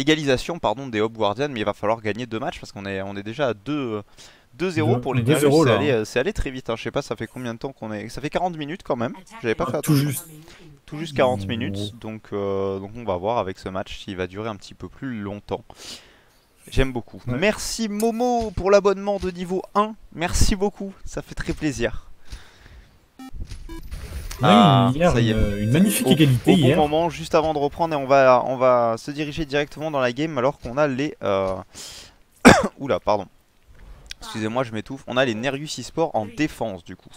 Égalisation pardon des Hope Guardians, mais il va falloir gagner deux matchs parce qu'on est on est déjà à deux zéro pour les Nerius. C'est allé, allé très vite hein. Je sais pas ça fait combien de temps qu'on est. Ça fait quarante minutes quand même. J'avais pas ah, fait tout attention. juste tout juste quarante minutes. Donc euh, donc on va voir avec ce match s'il va durer un petit peu plus longtemps. J'aime beaucoup. Ouais. Merci Momo pour l'abonnement de niveau un. Merci beaucoup. Ça fait très plaisir. Ah, hier, ça y est. Une, une magnifique au, égalité au hier. Bon moment, juste avant de reprendre, et on va, on va se diriger directement dans la game alors qu'on a les. Euh... Oula, pardon. Excusez-moi, je m'étouffe. On a les Nerius Esport en défense du coup.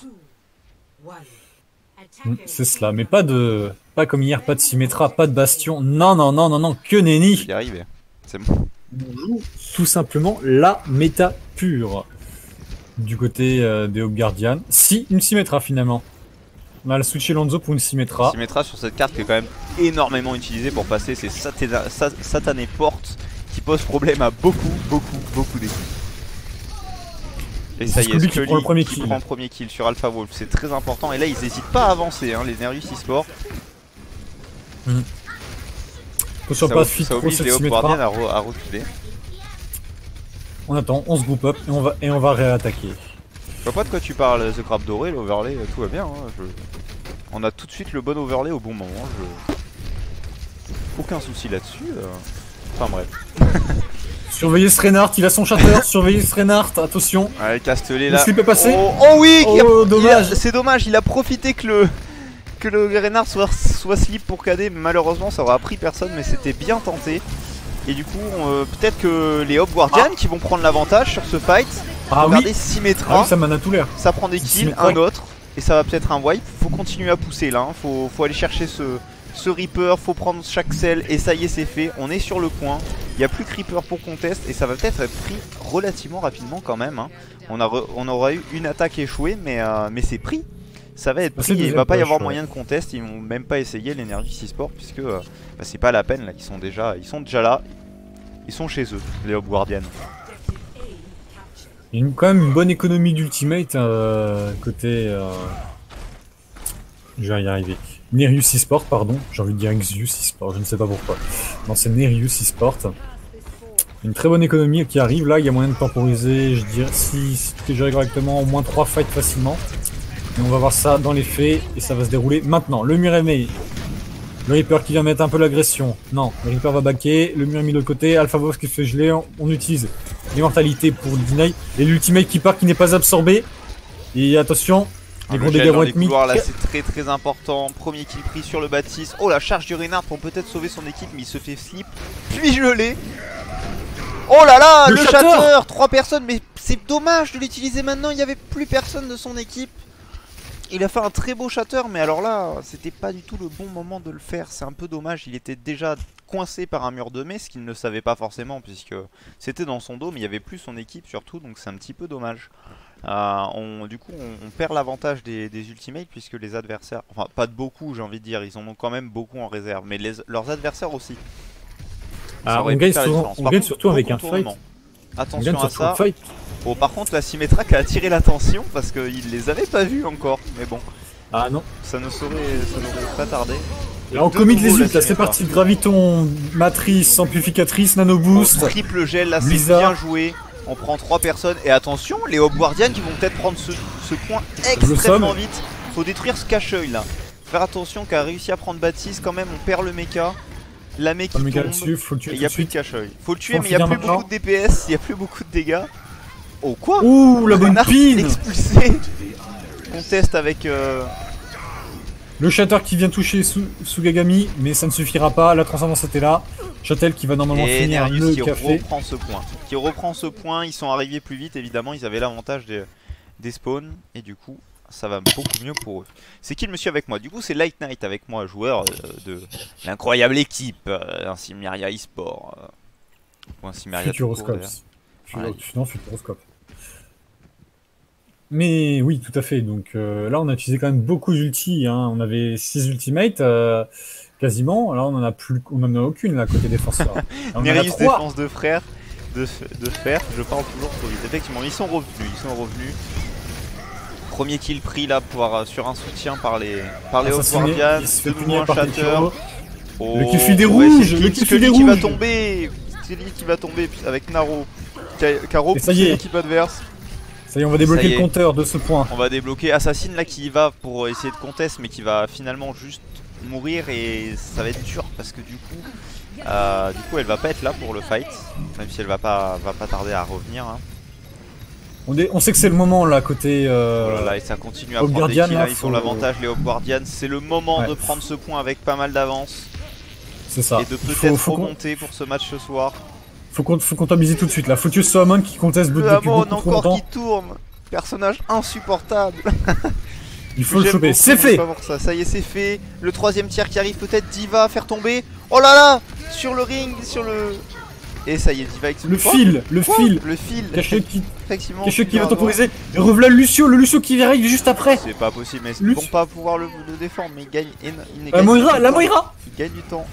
Mm, c'est cela, mais pas de, pas comme hier, pas de Symmetra, pas de Bastion. Non, non, non, non, non, que nenni. Il est arrivé. C'est bon. Bonjour. Tout simplement la méta pure du côté euh, des Hope Guardians. Si une Symmetra finalement. On a le switché Lonzo pour une Symmetra. Symmetra sur cette carte qui est quand même énormément utilisée pour passer ces satanées portes qui posent problème à beaucoup, beaucoup, beaucoup d'équipes. Et ça y est, Scully qui prend le premier kill. prend le premier kill sur Alpha Wolf, c'est très important. Et là, ils n'hésitent pas à avancer, hein, les Nerius Esport. Mmh. Ça, pas oblige, ça oblige les Hope Guardians à, re à reculer. On attend, on se groupe up et on va, et on va réattaquer. Je vois pas de quoi tu parles, The Crab Doré, l'overlay, tout va bien. Hein, je... On a tout de suite le bon overlay au bon moment. Je... Aucun souci là-dessus. Euh... Enfin bref. Surveillez ce Reinhardt, il a son shatter. Surveillez ce Reinhardt, attention. Allez, Castelet là. Qu'est-ce qui peut passer ? Oh, oh oui oh, a... dommage. A... C'est dommage, il a profité que le, que le Reinhardt soit... soit slip pour K D. Malheureusement, ça aura pris personne, mais c'était bien tenté. Et du coup, euh, peut-être que les Hope Guardians ah. qui vont prendre l'avantage sur ce fight. Ah regardez, oui. Symmetra, ah oui, ça mana tout l'air. Ça prend des kills, un autre, et ça va peut-être un wipe. Faut continuer à pousser là, hein. faut, faut aller chercher ce, ce Reaper, faut prendre Shaxel, et ça y est, c'est fait. On est sur le coin, il n'y a plus que Reaper pour contest, et ça va peut-être être pris relativement rapidement quand même. Hein. On, a re, on aura eu une attaque échouée, mais, euh, mais c'est pris. Ça va être pris, et il va pas y avoir ouais. moyen de contest, ils vont même pas essayer les Nerius Esport puisque euh, bah, c'est pas la peine là, ils sont déjà ils sont déjà là, ils sont chez eux, les Hope Guardians. Il y a quand même une bonne économie d'ultimate euh, côté euh... je vais y arriver. Nerius Esport pardon, j'ai envie de dire Nerius Esport, je ne sais pas pourquoi. Non c'est Nerius Esport. Une très bonne économie qui arrive là, il y a moyen de temporiser, je dirais si, si tu es géré correctement au moins trois fights facilement. Et on va voir ça dans les faits et ça va se dérouler maintenant. Le mur est mis. Le Reaper qui vient mettre un peu l'agression. Non, le Reaper va backer. Le mur est mis de l'autre côté. Alpha Wolf qui fait geler. On, on utilise l'immortalité pour deny. Et l'ultimate qui part qui n'est pas absorbé. Et attention, les gros dégâts vont être mis. Là, c'est très très important. Premier kill pris sur le Baptiste. Oh, la charge du Reinhardt pour peut-être sauver son équipe, mais il se fait slip. Puis gelé. Oh là là, le, le shatter. Trois personnes, mais c'est dommage de l'utiliser maintenant. Il n'y avait plus personne de son équipe. Il a fait un très beau shatter, mais alors là, c'était pas du tout le bon moment de le faire. C'est un peu dommage, il était déjà coincé par un mur de mai, ce qu'il ne savait pas forcément, puisque c'était dans son dos, mais il n'y avait plus son équipe surtout, donc c'est un petit peu dommage. Euh, on, du coup, on, on perd l'avantage des, des ultimates, puisque les adversaires... Enfin, pas de beaucoup, j'ai envie de dire, ils en ont quand même beaucoup en réserve, mais les, leurs adversaires aussi. Alors, on gagne, souvent, on gagne surtout avec un fight. Attention à ça. Bon, par contre, la Symmetra qui a attiré l'attention parce qu'il les avait pas vus encore, mais bon. Ah non. Ça ne saurait, ça n'aurait pas tardé. Là, on commit les ults, là, c'est parti. Graviton, matrice, amplificatrice, nano boost. Oh, triple gel, là, c'est bien joué. On prend trois personnes. Et attention, les Hope Guardians qui vont peut-être prendre ce, ce point extrêmement vite. Faut détruire ce Cashoy là. Faire attention qu'a réussi à prendre Baptiste quand même, on perd le mecha. La mecha qui tombe, il n'y a plus de Cashoy. Faut le tuer, mais il n'y a plus beaucoup de D P S, il n'y a plus beaucoup de dégâts. Oh quoi? Ouh la bonne pile expulsé. Conteste avec euh... le shatter qui vient toucher Tsukagami, mais ça ne suffira pas, la transcendance était là. Châtel qui va normalement et finir Nerius le qui café. Reprend ce point. Qui reprend ce point, ils sont arrivés plus vite évidemment, ils avaient l'avantage des, des spawns et du coup ça va beaucoup mieux pour eux. C'est qui le monsieur avec moi? Du coup c'est LightNight avec moi, joueur de, de l'incroyable équipe, un Simiria eSport. Ou un Simiria Futuroscope. Ah, non, Futuroscope. Mais oui, tout à fait. Donc euh, là, on a utilisé quand même beaucoup d'ultis. Hein. On avait six ultimates euh, quasiment. Là, on n'en a plus, on n'en a aucune là côté défenseur. Nerius défense de frère, de, de fer. Je parle toujours pour lui. Effectivement, ils sont revenus. Ils sont revenus. Premier kill pris là pour, sur un soutien par les par les Hope Guardians. Deux nouveaux chasseurs. Oh, le kill des rouges. Le kill des rouges. Qui va tomber. Scully qui va tomber avec Naro. Caro, l'équipe adverse. Ça y est, on va débloquer le compteur de ce point. On va débloquer Assassin là qui va pour essayer de contest, mais qui va finalement juste mourir et ça va être dur parce que du coup, euh, du coup elle va pas être là pour le fight, même si elle va pas, va pas tarder à revenir. Hein. On, est, on sait que c'est le moment là côté. Euh, voilà, et ça continue à Hope prendre Guardian, des kills, là, là, ils ont l'avantage les Hope Guardians. C'est le moment ouais. de prendre ce point avec pas mal d'avance. C'est ça. Et de peut-être remonter pour ce match ce soir. Faut comptabiliser tout de suite là, faut tuer Sohamon qui conteste beaucoup, beaucoup trop longtemps. Encore qui tourne, personnage insupportable. Il faut le choper, c'est fait. Ça. ça y est, c'est fait, le troisième tiers qui arrive peut-être, Diva faire tomber, oh là là, sur le ring, sur le... Et ça y est, Diva explose. Le fil, le fil, le fil. Cashoy qui, effectivement, Cashoy qui va temporiser, revoilà le Lucio, le Lucio qui arrive juste après. C'est pas possible, mais ils vont pas pouvoir le défendre, mais il gagne... La Moira, la Moira. Il gagne du temps.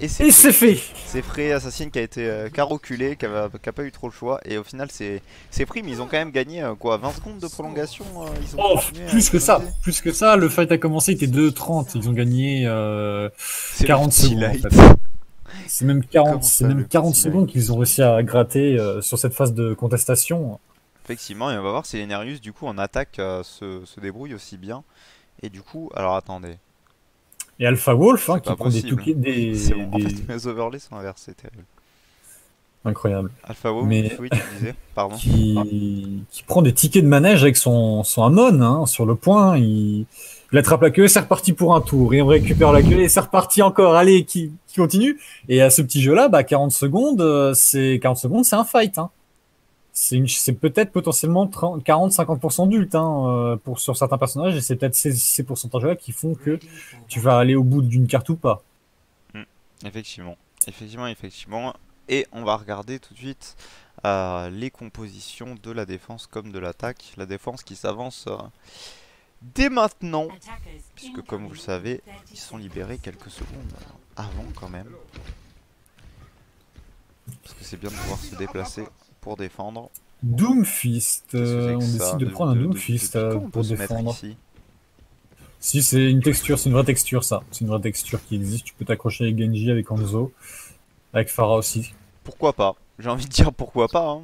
Et c'est fait. C'est Frey Assassin qui a été euh, qui a reculé, qui a, qui a pas eu trop le choix. Et au final c'est pris, mais ils ont quand même gagné euh, quoi, vingt secondes de prolongation euh, ils ont oh, plus que ça, plus que ça, le fight a commencé, il était deux trente, ils ont gagné euh, quarante secondes en fait. C'est même quarante, ça, même quarante secondes qu'ils ont réussi à gratter euh, sur cette phase de contestation. Effectivement, et on va voir si Nerius du coup en attaque euh, se, se débrouille aussi bien. Et du coup, alors attendez. Et Alpha Wolf hein, qui prend possible. des des, des... Bon. En fait, mes overlays sont inversés, c'est terrible. Incroyable. Alpha Wolf, mais... oui, tu disais, pardon. Qui... Ah. qui prend des tickets de manège avec son, son Amon hein, sur le point. Il... il attrape la queue et c'est reparti pour un tour. Il récupère la queue et c'est reparti encore. Allez, qui, qui continue. Et à ce petit jeu-là, bah, quarante secondes, c'est quarante secondes, c'est un fight. Hein. C'est une... peut-être potentiellement quarante à cinquante pour cent d'ult hein, pour... sur certains personnages, et c'est peut-être ces, ces pourcentages-là qui font que tu vas aller au bout d'une carte ou pas. Mmh. Effectivement, effectivement, effectivement. Et on va regarder tout de suite euh, les compositions de la défense comme de l'attaque. La défense qui s'avance euh, dès maintenant, puisque comme vous le savez, ils sont libérés quelques secondes avant quand même. Parce que c'est bien de pouvoir se déplacer. Pour défendre. Doomfist, euh, on décide de, de prendre de, un Doomfist de, de, de, de, de, pour se défendre. Ici. Si c'est une texture, c'est une vraie texture ça. C'est une vraie texture qui existe. Tu peux t'accrocher avec Genji, avec Hanzo, avec Pharah aussi. Pourquoi pas? J'ai envie de dire pourquoi pas. Hein.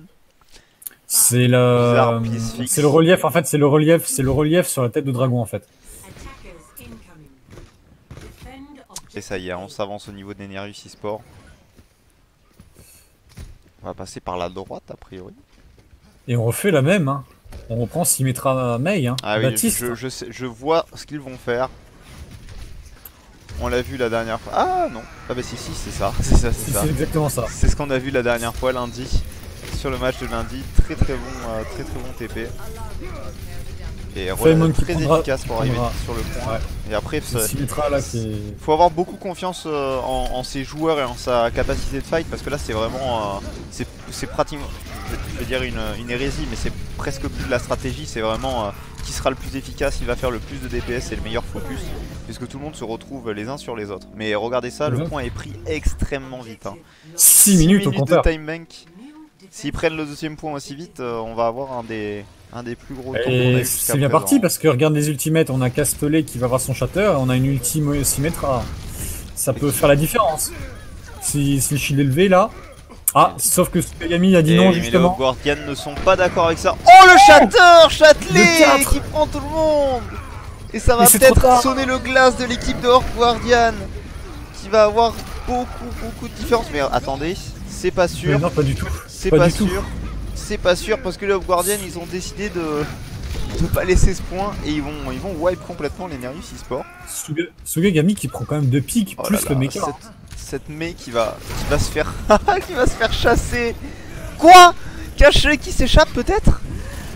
C'est la... c'est le relief en fait. C'est le relief. C'est le relief sur la tête de dragon en fait. Et ça y est, on s'avance au niveau des Nerius Esport. On va passer par la droite a priori. Et on refait la même, hein. On reprend Symmetra May, hein. Ah Baptiste. Oui, je, je, sais, je vois ce qu'ils vont faire. On l'a vu la dernière fois. Ah non. Ah bah si si c'est ça, c'est ça, c'est si, ça. exactement ça. C'est ce qu'on a vu la dernière fois lundi, sur le match de lundi. Très très bon, euh, très très bon T P. Et Feymoon très prendra, efficace pour arriver prendra. sur le point. Ouais. Et après, il faut avoir beaucoup confiance euh, en, en ses joueurs et en sa capacité de fight, parce que là c'est vraiment, euh, c'est pratiquement, je vais dire une, une hérésie, mais c'est presque plus de la stratégie, c'est vraiment euh, qui sera le plus efficace, il va faire le plus de D P S et le meilleur focus, puisque tout le monde se retrouve les uns sur les autres. Mais regardez ça, le point est pris extrêmement vite. Hein. six minutes au compteur. De time bank. S'ils prennent le deuxième point aussi vite, euh, on va avoir un des, un des plus gros. C'est bien parti parce que regarde les ultimates, on a Castellet qui va avoir son shatter, on a une ultime Symmetra. Ça peut faire la différence. Si, si le shield est levé là. Ah, sauf que Tsukagami a dit et non justement. Les Guardians ne sont pas d'accord avec ça. Oh le shatter, Châtelet qui prend tout le monde. Et ça va peut-être sonner le glace de l'équipe de Hope Guardian, qui va avoir beaucoup beaucoup de différence. Mais attendez. C'est pas sûr. Non, pas du tout. C'est pas, pas sûr. C'est pas sûr parce que les Hope Guardians ils ont décidé de ne pas laisser ce point et ils vont ils vont wipe complètement les Nerius Esport. Tsukagami qui prend quand même deux pics oh plus là le là, mecha. Cette, cette May qui va qui va se faire qui va se faire chasser. Quoi? Cashoy qui s'échappe peut-être?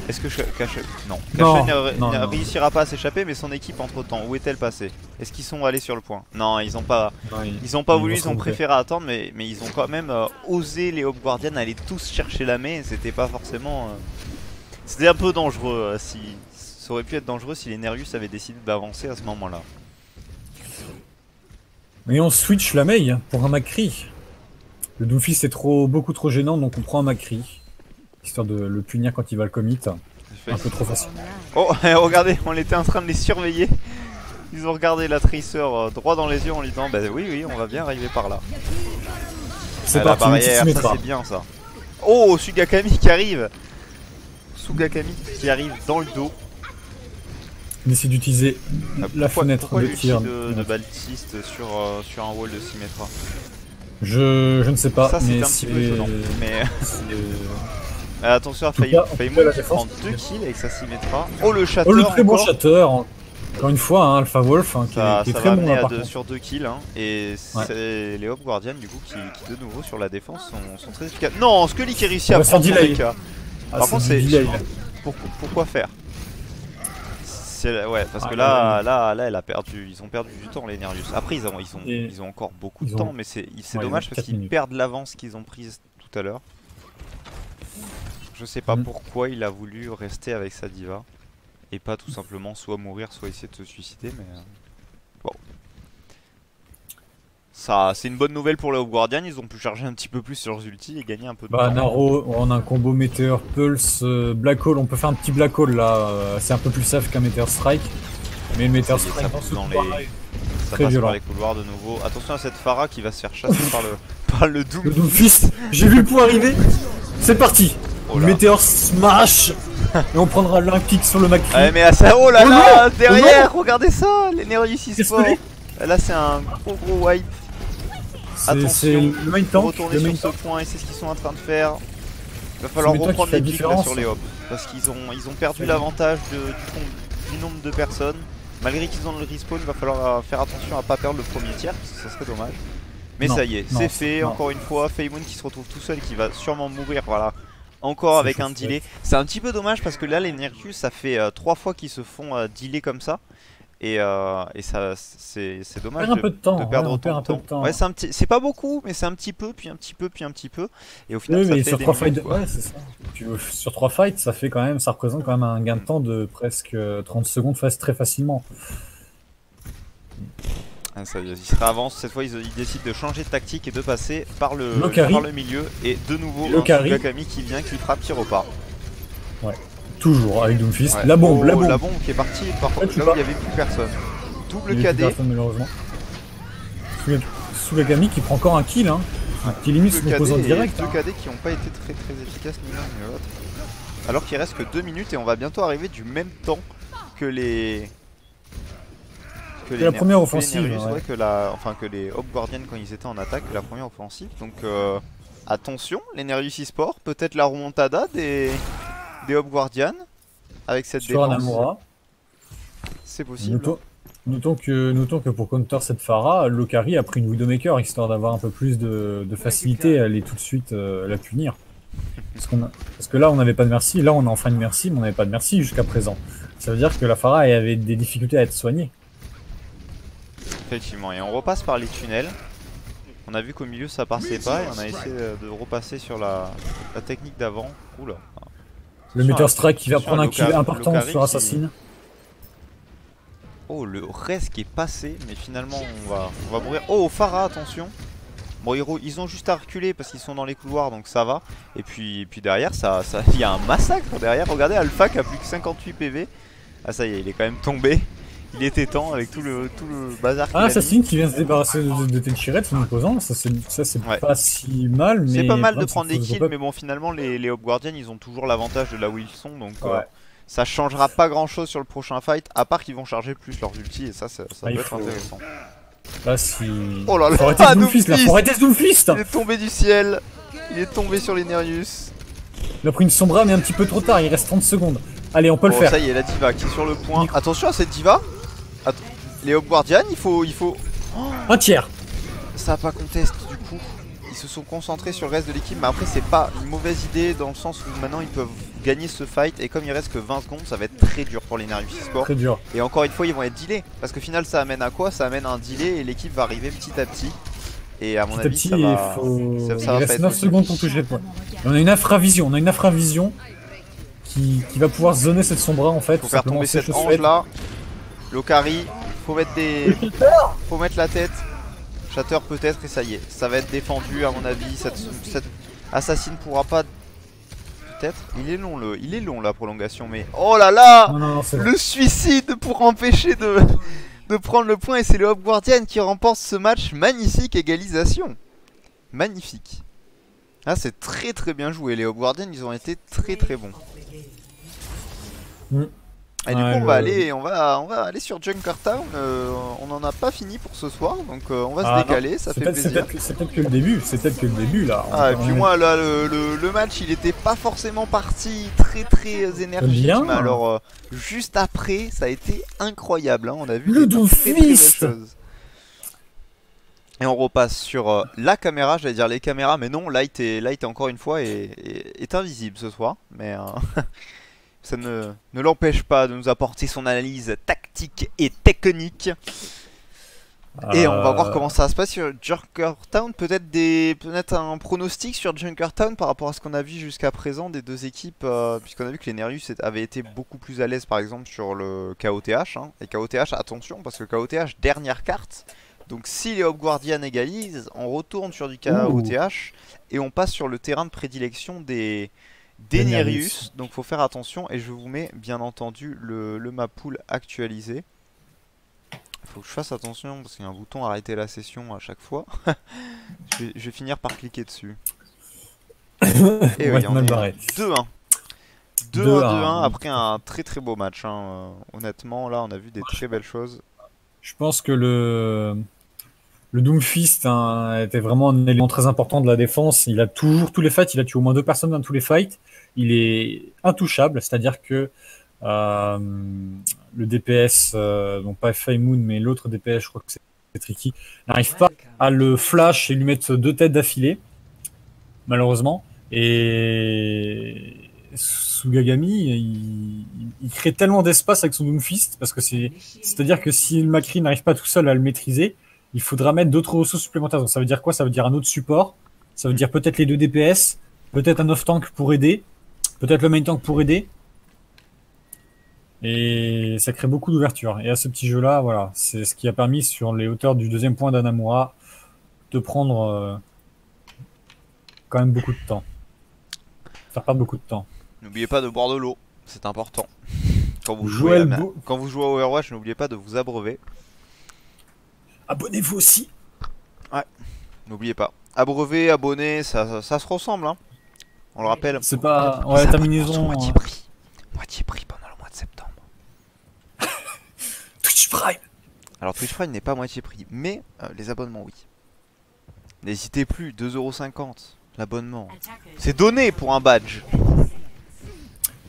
Est-ce que Cashoy non. Cashoy ne réussira pas à s'échapper, mais son équipe entre temps, où est-elle passée? Est-ce qu'ils sont allés sur le point? Non, ils n'ont pas, non, ils, ils ont pas ils voulu, ils ont préféré attendre, mais, mais ils ont quand même euh, osé les Hope Guardians aller tous chercher la main. C'était pas forcément, euh, C'était un peu dangereux, euh, si... ça aurait pu être dangereux si les Nerius avaient décidé d'avancer à ce moment-là. Et on switch la Mei pour un Macri. Le Doomfist c'est trop, beaucoup trop gênant, donc on prend un Macri. Histoire de le punir quand il va le commit. Un peu trop facile. Oh, regardez, on était en train de les surveiller. Ils ont regardé la trisseur droit dans les yeux en lui disant bah oui oui on va bien arriver par là. C'est parti, la barrière, ça c'est bien ça. Oh, Tsukagami qui arrive. Tsukagami qui arrive dans le dos. On essaie d'utiliser ah, la fenêtre de tir de, de Baltiste sur, euh, sur un wall de six mètres. Je, je ne sais pas, ça, mais c'est un petit peu mais... Ah, attention à Feymoon qui prend deux kills avec sa symétra. Oh le shatter. Oh le très bon shatter. Encore une fois hein, Alpha Wolf hein, qui, ça, est, qui est très bon là par deux, contre. Sur deux kills hein, et ouais. Les Hope Guardians du coup qui, qui de nouveau sur la défense sont, sont très efficaces. Non Scully qui réussit à prendre les cas. Par ah, contre c'est... Pourquoi, pourquoi faire ouais parce ah, que là, ouais. là là elle a perdu, ils ont perdu du temps les Nerius. Après ils ont, ils ont, ils ont encore beaucoup de ont... temps mais c'est ouais, dommage parce qu'ils perdent l'avance qu'ils ont prise tout à l'heure. Je sais pas mmh. pourquoi il a voulu rester avec sa diva et pas tout simplement soit mourir soit essayer de se suicider mais bon. Ça c'est une bonne nouvelle pour les Hope Guardians, ils ont pu charger un petit peu plus sur leurs ultis et gagner un peu de bah, temps. Bah Naro, on a un combo Meteor Pulse, euh, Black Hole, on peut faire un petit Black Hole là, euh, c'est un peu plus safe qu'un Meteor Strike. Mais le Meteor Strike ça passe dans les, ça passe par les couloirs de nouveau. Attention à cette Pharah qui va se faire chasser par le par le Doom. Le Doomfist, j'ai vu le point arriver. C'est parti. Oh Meteor Smash. Et on prendra l'Olympique sur le Macri. Ouais mais à ça, oh là oh là, derrière, oh regardez ça, les Nerius Esport. Là c'est un gros gros wipe. Attention, le main tank, retourner le sur ce point et c'est ce qu'ils sont en train de faire. Il va falloir reprendre les pics sur les Hops parce qu'ils ont, ils ont perdu l'avantage du, du nombre de personnes. Malgré qu'ils ont le respawn, il va falloir faire attention à pas perdre le premier tiers parce que ça serait dommage. Mais non, ça y est, c'est fait. Non. Encore une fois, Feymoon qui se retrouve tout seul, qui va sûrement mourir. Voilà, encore avec un delay. C'est un petit peu dommage parce que là, les Nerius, ça fait euh, trois fois qu'ils se font euh, dealer comme ça. Et, euh, et ça c'est dommage de, de, temps, de perdre ouais, autant perd un peu de temps. Ouais, c'est pas beaucoup mais c'est un petit peu puis un petit peu puis un petit peu et au final oui, ça fait sur des trois minutes, fights, ouais, ça. Tu, sur trois fights ça fait quand même ça représente quand même un gain de temps de presque trente secondes face très facilement. Ah, ça, ils se réavancent cette fois ils, ils décident de changer de tactique et de passer par le Lokari. Par le milieu et de nouveau Lokari. Un Tsukagami qui vient qui frappe qui repart. Ouais. Toujours avec Doomfist, ouais. La bombe, oh, la bombe, la bombe qui est partie. Par contre, là où il n'y avait plus personne. Double K D. Personne, malheureusement. Tsukagami qui prend encore un kill, hein. Un petit limite se pose en direct. Deux K D qui n'ont pas été très très efficaces ni l'un ni l'autre. Alors qu'il reste que deux minutes et on va bientôt arriver du même temps que les. Que les la première offensive. Les Nerius, ouais. Ouais, que la, enfin que les Hope Guardians quand ils étaient en attaque, la première offensive. Donc euh, attention, les Nerius Esport, peut-être la remontada des. Des Hope Guardian avec cette sur défense. Hanamura. C'est possible. Notons, notons, que, notons que pour counter cette Pharah, Lokari a pris une Widowmaker histoire d'avoir un peu plus de, de facilité à aller tout de suite euh, la punir. Parce, qu'on a, parce que là on n'avait pas de merci, là on est en fin de merci, mais on n'avait pas de merci jusqu'à présent. Ça veut dire que la Pharah avait des difficultés à être soignée. Effectivement, et on repasse par les tunnels. On a vu qu'au milieu ça passait pas et on a essayé de repasser sur la, la technique d'avant. Oula. Le Meteor Strike qui va prendre un kill important sur Assassin. Oh le reste qui est passé mais finalement on va, on va mourir. Oh Pharah attention. Bon ils ont juste à reculer parce qu'ils sont dans les couloirs donc ça va. Et puis, et puis derrière ça, ça, y a un massacre derrière. Regardez Alpha qui a plus que cinquante-huit P V. Ah ça y est il est quand même tombé. Il était temps avec tout le, tout le bazar. Ah Assassin qui vient se débarrasser de, de Tenchiret en opposant, ça c'est ouais. Pas si mal mais... C'est pas mal de prendre des kills mais bon finalement les, les Hope Guardians ils ont toujours l'avantage de là où ils sont donc ouais. euh, ça changera pas grand chose sur le prochain fight à part qu'ils vont charger plus leurs ultis et ça ça, ça ah, peut être faut... intéressant. Là si... Oh là là, forêt ah, Doomfist, la forêt est Doomfist. Il est tombé du ciel, il est tombé sur les Nerius. Il a pris une sombra mais un petit peu trop tard, il reste trente secondes. Allez on peut oh, le faire. Ça y est la diva qui est sur le point, attention à cette diva. Attends, les Hope Guardians, il faut... il faut... Oh un tiers. Ça a pas conteste du coup. Ils se sont concentrés sur le reste de l'équipe, mais après c'est pas une mauvaise idée dans le sens où maintenant ils peuvent gagner ce fight. Et comme il reste que vingt secondes, ça va être très dur pour les Nerius Esport. Très dur. Et encore une fois, ils vont être dealés. Parce que au final, ça amène à quoi? Ça amène à un delay et l'équipe va arriver petit à petit. Et à mon petit avis, petit, ça va... Faut... Ça, ça il va reste neuf secondes pour toucher les points. Et on a une infravision, on a une infravision qui, qui va pouvoir zoner cette sombra en fait. Faut faire tomber cette ange là. Lokari, faut mettre des. Faut mettre la tête. Shatter peut-être et ça y est. Ça va être défendu à mon avis. Cette, cette assassin pourra pas. Peut-être. Il est long le. Il est long la prolongation mais. Oh là là non, non, non, le suicide pour empêcher de. de prendre le point et c'est le Hope Guardian qui remporte ce match. Magnifique égalisation. Magnifique. Ah c'est très très bien joué. Les Hope Guardians ils ont été très très bons. Mmh. Et du ouais, coup on le... va aller on va, on va aller sur Junkertown. Euh, on n'en a pas fini pour ce soir donc euh, on va ah, se décaler. Non. Ça fait plaisir. C'est peut-être que le début. C'est peut-être que le début là. Ah et puis moi là le, le, le match il était pas forcément parti très très énergique. Bien. Mais alors euh, juste après ça a été incroyable. Hein. On a vu le des très, très belles choses. Et on repasse sur euh, la caméra, j'allais dire les caméras, mais non, Light est, Light encore une fois est, est, est invisible ce soir, mais euh, ça ne, ne l'empêche pas de nous apporter son analyse tactique et technique. Euh... Et on va voir comment ça se passe sur Junkertown, peut-être des peut-être un pronostic sur Junkertown par rapport à ce qu'on a vu jusqu'à présent des deux équipes, euh, puisqu'on a vu que les Nerius avaient été beaucoup plus à l'aise par exemple sur le K O T H, hein. Et K O T H, attention, parce que K O T H, dernière carte. Donc si les Hope Guardians égalisent, on retourne sur du K O T H et on passe sur le terrain de prédilection des, des Nerius. Donc faut faire attention et je vous mets bien entendu le, le map pool actualisé. Faut que je fasse attention parce qu'il y a un bouton arrêter la session à chaque fois. je, vais, je vais finir par cliquer dessus. Et oui, on est deux un. deux un, deux un après un très très beau match. Hein. Honnêtement là on a vu des très belles choses. Je pense que le... Le Doomfist hein, était vraiment un élément très important de la défense. Il a toujours tous les fights, il a tué au moins deux personnes dans tous les fights. Il est intouchable, c'est-à-dire que euh, le D P S, euh, donc pas Feymoon, mais l'autre D P S, je crois que c'est Tricky, n'arrive pas à le flash et lui mettre deux têtes d'affilée, malheureusement. Et Tsukagami, il, il crée tellement d'espace avec son Doomfist, parce que c'est, c'est-à-dire que si le Macri n'arrive pas tout seul à le maîtriser, il faudra mettre d'autres ressources supplémentaires. Donc ça veut dire quoi? Ça veut dire un autre support, ça veut dire peut-être les deux D P S, peut-être un off-tank pour aider, peut-être le main-tank pour aider. Et ça crée beaucoup d'ouverture. Et à ce petit jeu-là, voilà, c'est ce qui a permis sur les hauteurs du deuxième point d'Hanamura de prendre euh, quand même beaucoup de temps. Faire perdre beaucoup de temps. N'oubliez pas de boire de l'eau, c'est important. Quand vous, jouez à... Quand vous jouez à Overwatch, n'oubliez pas de vous abreuver. Abonnez-vous aussi. Ouais, n'oubliez pas. Abreuver, abonner, ça, ça, ça se ressemble. Hein. On le rappelle. C'est pas... Ouais, terminaison... Moitié prix. Moitié prix pendant le mois de septembre. Twitch Prime. Alors Twitch Prime n'est pas moitié prix, mais euh, les abonnements, oui. N'hésitez plus, deux euros cinquante. L'abonnement. C'est donné pour un badge.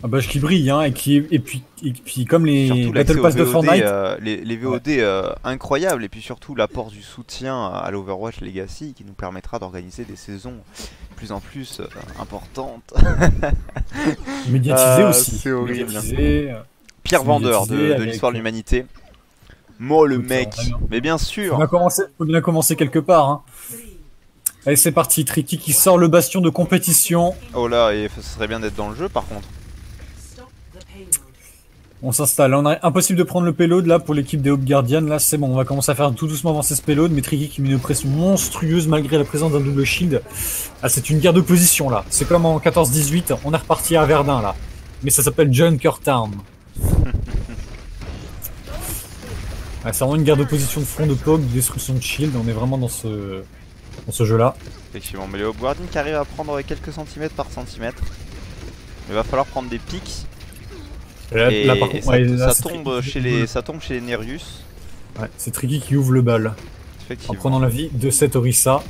Un badge qui brille, hein, et, qui, et, puis, et puis comme les Battle Pass de Fortnite. Euh, les, les V O D ouais. euh, incroyables, et puis surtout l'apport du soutien à l'Overwatch Legacy qui nous permettra d'organiser des saisons de plus en plus euh, importantes. Médiatisé euh, aussi. C'est horrible. Médiatisé, Pire vendeur de, de l'histoire de l'humanité. Moi le mec, mais bien sûr. On a commencé, on a commencé quelque part. Hein. Allez c'est parti, Tricky qui sort le bastion de compétition. Oh là, et ça serait bien d'être dans le jeu par contre. On s'installe, on a impossible de prendre le payload là pour l'équipe des Hope Guardians. Là c'est bon, on va commencer à faire tout doucement avancer ce payload. Mais Tricky qui met une pression monstrueuse malgré la présence d'un double shield. Ah c'est une guerre de position là, c'est comme en quatorze dix-huit, on est reparti à Verdun là. Mais ça s'appelle Junkertown. Ah, c'est vraiment une guerre de position de front de Pog, destruction de shield, on est vraiment dans ce... Dans ce jeu là. Effectivement, mais les Hope Guardians qui arrivent à prendre quelques centimètres par centimètre. Il va falloir prendre des pics. Là, et là, par contre, ça, ouais, là, ça, tombe chez les, ça tombe chez les Nerius. Ouais, c'est Tricky qui ouvre le bal. En prenant la vie de cette Orisa.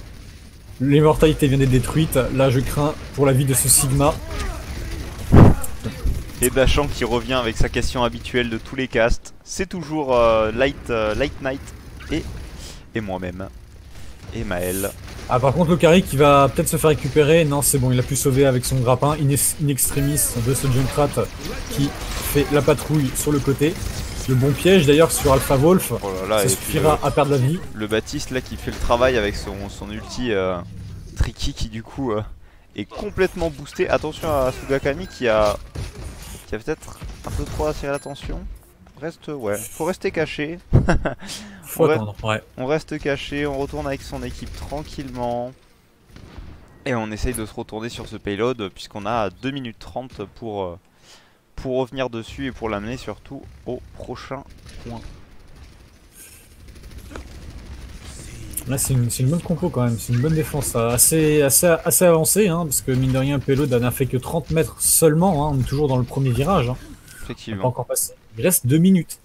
L'immortalité vient d'être détruite. Là, je crains pour la vie de ce Sigma. Et Dachan qui revient avec sa question habituelle de tous les casts. C'est toujours euh, Light, euh, LightNight et, et moi-même. Et Maël. Ah par contre Lokari qui va peut-être se faire récupérer, non c'est bon il a pu sauver avec son grappin in, in extremis de ce Junkrat qui fait la patrouille sur le côté. Le bon piège d'ailleurs sur Alpha Wolf, oh là là, ça suffira le, à perdre la vie. Le Baptiste là qui fait le travail avec son, son ulti euh, Tricky qui du coup euh, est complètement boosté. Attention à Tsukagami qui a qui va peut-être un peu trop attirer l'attention. Reste, ouais, faut rester caché. Faut on, attendre, reste, ouais. on reste caché, on retourne avec son équipe tranquillement. Et on essaye de se retourner sur ce payload puisqu'on a deux minutes trente pour, pour revenir dessus et pour l'amener surtout au prochain point. Là c'est une, une bonne compo quand même, c'est une bonne défense assez, assez, assez avancée hein, parce que mine de rien le payload n'a fait que trente mètres seulement, hein, on est toujours dans le premier virage. Hein. Effectivement. On pas encore passé. Il reste deux minutes.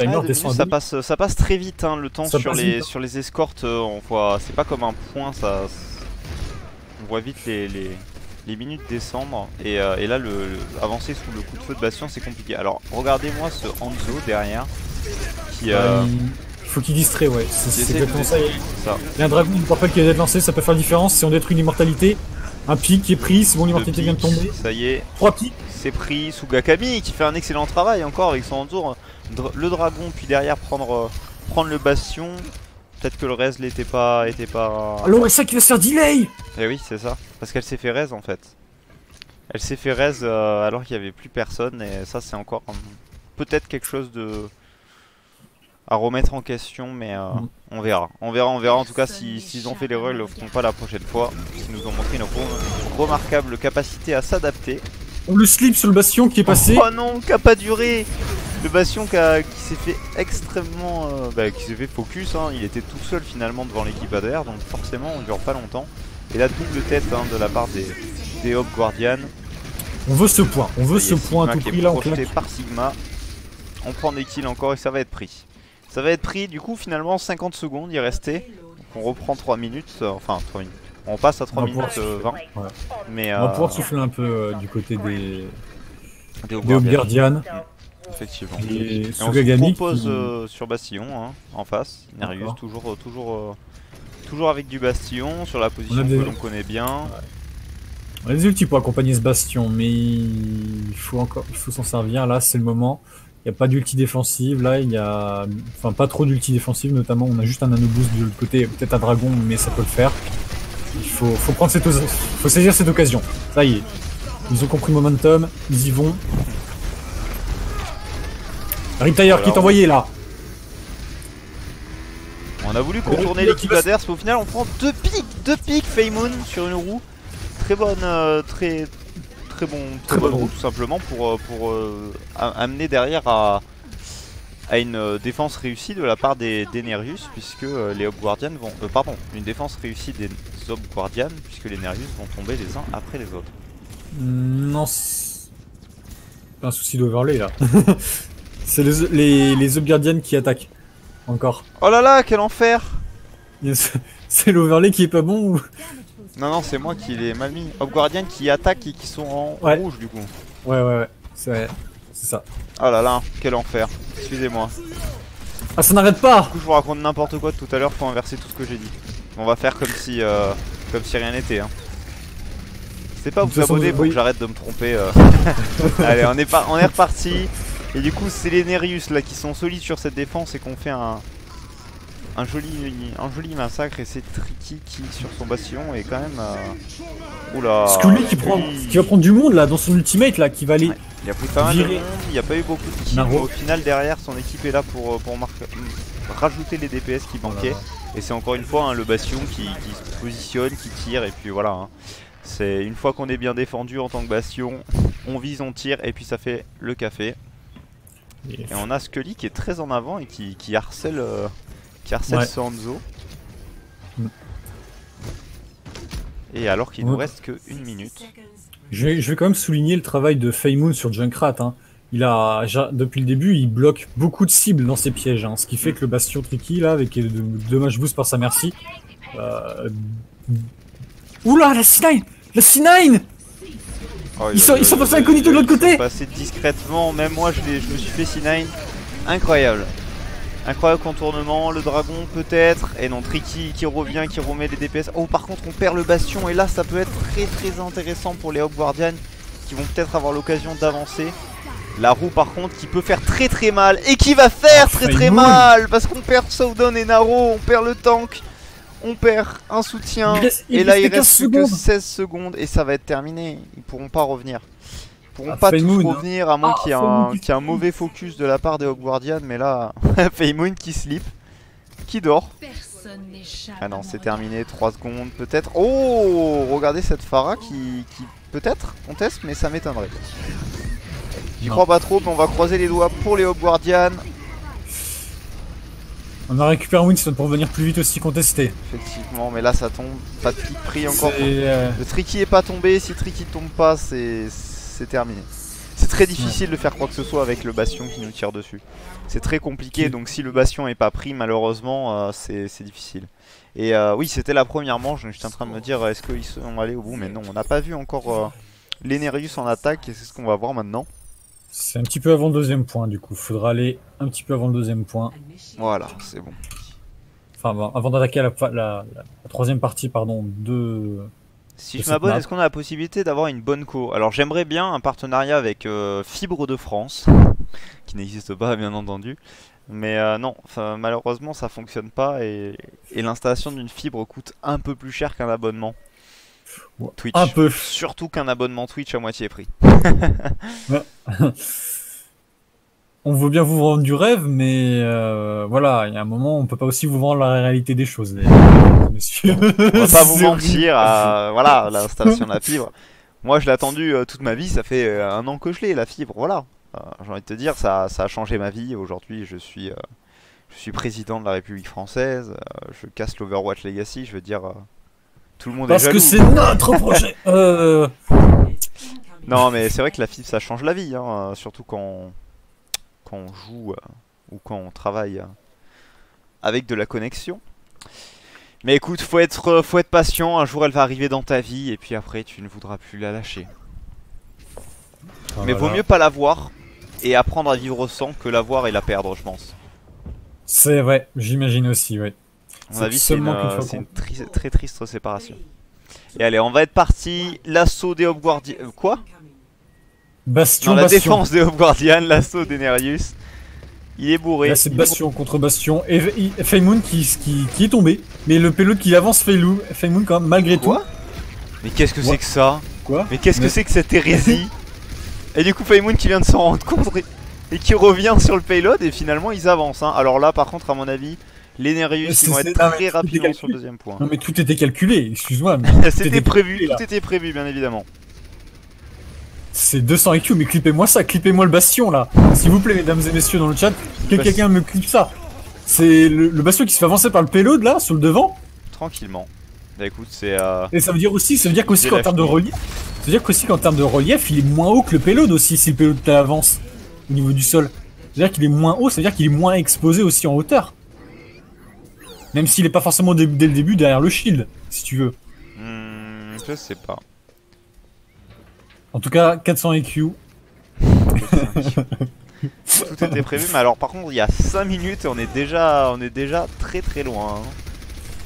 Ah, minutes ça, passe, ça passe très vite hein, le temps sur les, vite. sur les escortes, on voit, c'est pas comme un point ça. On voit vite les, les, les minutes descendre et, euh, et là le, le avancer sous le coup de feu de Bastion c'est compliqué. Alors regardez-moi ce Hanzo derrière qui euh... il faut qu'il distrait, ouais, c'est exactement ça. Il y a un dragon, une portale qui est lancée, ça peut faire une différence si on détruit l'immortalité. Un pic qui est pris, c'est bon, l'immortalité vient de tomber. Ça y est. Trois pics. C'est pris. Tsukagami qui fait un excellent travail encore avec son Hanzo. Le dragon puis derrière prendre, prendre le Bastion. Peut-être que le raise l'était pas... était pas... L'Orissa qui va se faire delay. Eh oui c'est ça, parce qu'elle s'est fait raise en fait. Elle s'est fait raise euh, alors qu'il n'y avait plus personne et ça c'est encore un... peut-être quelque chose de... à remettre en question mais euh, mm. on verra. On verra, on verra en tout cas s'ils si, si ont fait l'erreur ils le feront pas la prochaine fois. Ils nous ont montré une remarquable capacité à s'adapter. Le slip sur le Bastion qui est passé. Oh non, qui a pas duré. Le Bastion qui, qui s'est fait extrêmement... Euh, bah, qui s'est fait focus, hein. Il était tout seul finalement devant l'équipe A D R, donc forcément on ne dure pas longtemps. Et la double tête hein, de la part des, des Hope Guardians. On veut ce point, on veut ce point à tout prix là. On est par Sigma, on prend des kills encore et ça va être pris. Ça va être pris, du coup finalement cinquante secondes il restait. Donc on reprend trois minutes, euh, enfin trois minutes. On passe à trois minutes vingt. Ouais. Mais, euh... on va pouvoir souffler un peu euh, du côté des, des Hope Guardians. Effectivement. Et, et on se propose qui... euh, sur Bastillon, hein, en face. Nerius toujours, euh, toujours, euh, toujours avec du Bastillon, sur la position des... que l'on connaît bien. Ouais. On a des ultis pour accompagner ce Bastion, mais il faut encore, il faut s'en servir. Là, c'est le moment. Il n'y a pas d'ulti défensive. Là, il y a, enfin, pas trop d'ulti défensive, notamment. On a juste un nano boost de l'autre côté, peut-être un dragon, mais ça peut le faire. Il faut, faut prendre cette, faut saisir cette occasion. Ça y est, ils ont compris le momentum, ils y vont. Riptire qui est envoyé là. On a voulu contourner l'équipe adverse, parce qu'au final on prend deux pics, deux pics Feymoon sur une roue. Très bonne, euh, très, très bon, très, très bonne roue tout simplement pour, pour euh, amener derrière à, à une défense réussie de la part des, des Nerius puisque les Hope Guardians vont, euh, pardon, une défense réussie des Hope Guardians puisque les Nerius vont tomber les uns après les autres. Non, c'est un souci d'overlay là. C'est les, les, les Hope Guardians qui attaquent. Encore. Oh là là, quel enfer. C'est l'overlay qui est pas bon ou... Non, non, c'est moi qui l'ai mal mis. Hope Guardians qui attaquent et qui sont en ouais. rouge du coup. Ouais, ouais, ouais. C'est ça. Oh là là, quel enfer. Excusez-moi. Ah, ça n'arrête pas. Du coup, je vous raconte n'importe quoi tout à l'heure pour inverser tout ce que j'ai dit. On va faire comme si, euh, comme si rien n'était. Hein. C'est pas vous façon, abonner pour oui. que j'arrête de me tromper. Euh. Allez, on est, par on est reparti. Et du coup c'est les Nerius là qui sont solides sur cette défense et qu'on fait un, un, joli, un joli massacre et c'est Tricky qui sur son Bastion est quand même... Euh... Oula... Scully qui, prend, qui va prendre du monde là dans son ultimate là qui va aller... Ouais, il a pris pas mal de monde, il n'y a pas eu beaucoup de kills, mais au final derrière son équipe est là pour, pour marquer, rajouter les D P S qui manquaient. Voilà. Et c'est encore une fois hein, le Bastion qui, qui se positionne, qui tire et puis voilà. Hein. C'est une fois qu'on est bien défendu en tant que Bastion, on vise, on tire et puis ça fait le café. Et on a Scully qui est très en avant et qui, qui harcèle, euh, qui harcèle ouais. ce Hanzo. Mm. Et alors qu'il ouais. nous reste que une minute. Je vais, je vais quand même souligner le travail de Feymoon sur Junkrat. Hein. Il a, depuis le début, il bloque beaucoup de cibles dans ses pièges. Hein, ce qui fait que le Bastion Tricky, là, avec le dommage boost par sa merci. Euh... Oula, la C neuf, la C neuf. Oh, ils, le, sont, le, ils sont passés incognito de l'autre côté. Ils sont passés discrètement, même moi je, je me suis fait C neuf. Incroyable. Incroyable contournement, le dragon peut-être. Et non, Tricky qui revient, qui remet les D P S. Oh par contre on perd le Bastion et là ça peut être très très intéressant pour les Hope Guardians qui vont peut-être avoir l'occasion d'avancer. La roue par contre qui peut faire très très mal et qui va faire oh, très très moule. mal parce qu'on perd Sodown et Naro, on perd le tank. On perd un soutien il reste, il et là il reste plus que seize secondes et ça va être terminé. Ils pourront pas revenir. Ils pourront ah, pas Feymoon, tous revenir hein. à moins ah, qu'il y ait un, qu un mauvais focus de la part des Hope Guardians, mais là, Feymoon qui slip, qui dort. Ah non, c'est terminé, trois secondes peut-être. Oh, regardez cette Pharah qui, qui peut-être conteste, mais ça m'étonnerait. J'y crois pas trop, mais on va croiser les doigts pour les Hope Guardians. On a récupéré un Winston pour venir plus vite aussi contester. Effectivement, mais là ça tombe, pas de pic pris encore. Euh... Le Tricky est pas tombé, si Tricky tombe pas, c'est terminé. C'est très difficile ouais. de faire quoi que ce soit avec le Bastion qui nous tire dessus. C'est très compliqué, donc si le Bastion est pas pris, malheureusement, euh, c'est difficile. Et euh, oui, c'était la première manche, donc j'étais en train de me dire, est-ce qu'ils sont allés au bout? Mais non, on n'a pas vu encore euh, les Nerius en attaque, et c'est ce qu'on va voir maintenant. C'est un petit peu avant le deuxième point, du coup. Faudra aller un petit peu avant le deuxième point. Voilà, c'est bon. Enfin, bon, avant d'attaquer la, la, la, la troisième partie, pardon, de... Si de je m'abonne, est-ce qu'on a la possibilité d'avoir une bonne co? Alors, j'aimerais bien un partenariat avec euh, Fibre de France, qui n'existe pas, bien entendu. Mais euh, non, malheureusement, ça fonctionne pas. Et, et l'installation d'une fibre coûte un peu plus cher qu'un abonnement. Twitch. Un peu. Surtout qu'un abonnement Twitch à moitié prix. On veut bien vous vendre du rêve, mais euh, voilà, il y a un moment, on peut pas aussi vous vendre la réalité des choses, les... messieurs. On va pas vous mentir, à, voilà, l'installation de la fibre. Moi, je l'ai attendu euh, toute ma vie, ça fait euh, un an que je l'ai, la fibre, voilà. Euh, j'ai envie de te dire, ça, ça a changé ma vie. Aujourd'hui, je suis, euh, je suis président de la République française. Euh, je casse l'Overwatch Legacy, je veux dire. Euh, Tout le monde Parce est jaloux. que c'est notre projet. euh... Non, mais c'est vrai que la fibre ça change la vie, hein, surtout quand on... quand on joue euh, ou quand on travaille euh, avec de la connexion. Mais écoute, faut être, euh, faut être patient. Un jour, elle va arriver dans ta vie et puis après, tu ne voudras plus la lâcher. Ah, mais voilà. Vaut mieux pas la voir et apprendre à vivre sans que la voir et la perdre, je pense. C'est vrai, j'imagine aussi, oui. On a vu, c'est une, euh, une tri très triste séparation. Et allez, on va être parti. L'assaut des Hope Guardians. Euh, quoi Bastion. Non, la Bastion. Défense des Hope Guardians, l'assaut des Nerius. Il est bourré. Là, c'est Bastion contre Bastion. Et Feymoon qui, qui, qui est tombé. Mais le payload qui avance Feymoon quand même, malgré quoi tout. Mais qu'est-ce que c'est que ça? Quoi Mais qu'est-ce Mais... que c'est que cette hérésie? Et du coup, Feymoon qui vient de s'en rendre compte et qui revient sur le payload. Et finalement, ils avancent. Hein. Alors là, par contre, à mon avis. Les Nerius vont être très rapidement sur le deuxième point. Non mais tout était calculé, excuse-moi. C'était prévu, tout était prévu bien évidemment. C'est deux cents I Q, mais clippez-moi ça, clippez-moi le Bastion là. S'il vous plaît mesdames et messieurs dans le chat, que quelqu'un me clip ça. C'est le, le Bastion qui se fait avancer par le payload là, sur le devant. Tranquillement. Bah écoute c'est... Euh... Et ça veut dire aussi, ça veut dire qu'aussi qu'en termes de relief, ça veut dire qu'aussi qu'en termes de relief, il est moins haut que le payload aussi si le payload avance au niveau du sol. C'est-à-dire qu'il est moins haut, c'est-à-dire qu'il est moins exposé aussi en hauteur. Même s'il est pas forcément dès le début derrière le shield, si tu veux. Mmh, je sais pas. En tout cas, quatre cents I Q. Tout était prévu, mais alors par contre, il y a cinq minutes et on est déjà, on est déjà très très loin. Hein.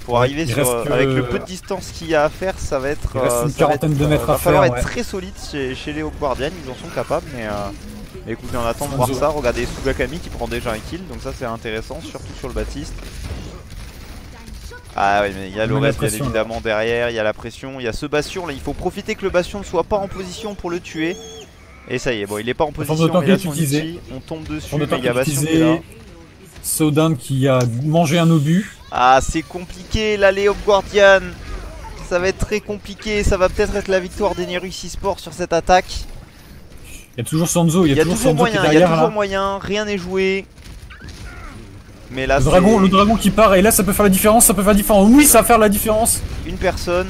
Pour arriver il sur, euh, avec euh... le peu de distance qu'il y a à faire, ça va être... Il reste une quarantaine être, de mètres à faire. Il va falloir ouais. être très solide chez, chez les Hope Guardians, ils en sont capables, mais... Euh... Écoutez, on attend de voir ça. Regardez Tsukagami qui prend déjà un kill, donc ça c'est intéressant, surtout sur le Baptiste. Ah oui, mais il y a le reste bien évidemment derrière, il y a la pression, il y a ce Bastion là, il faut profiter que le Bastion ne soit pas en position pour le tuer. Et ça y est, bon il est pas en position, mais il a son outil, on tombe dessus, mais il y a Bastion qui est là. Sodown qui a mangé un obus. Ah c'est compliqué là les Hope Guardians, ça va être très compliqué, ça va peut-être être la victoire des Nerius Esport sur cette attaque. Il y a toujours Sanzo, il y a toujours moyen, il y a toujours moyen, rien n'est joué. Mais là, le, dragon, le dragon qui part et là ça peut faire la différence, ça peut faire la différence, oui ça va faire la différence. Une personne,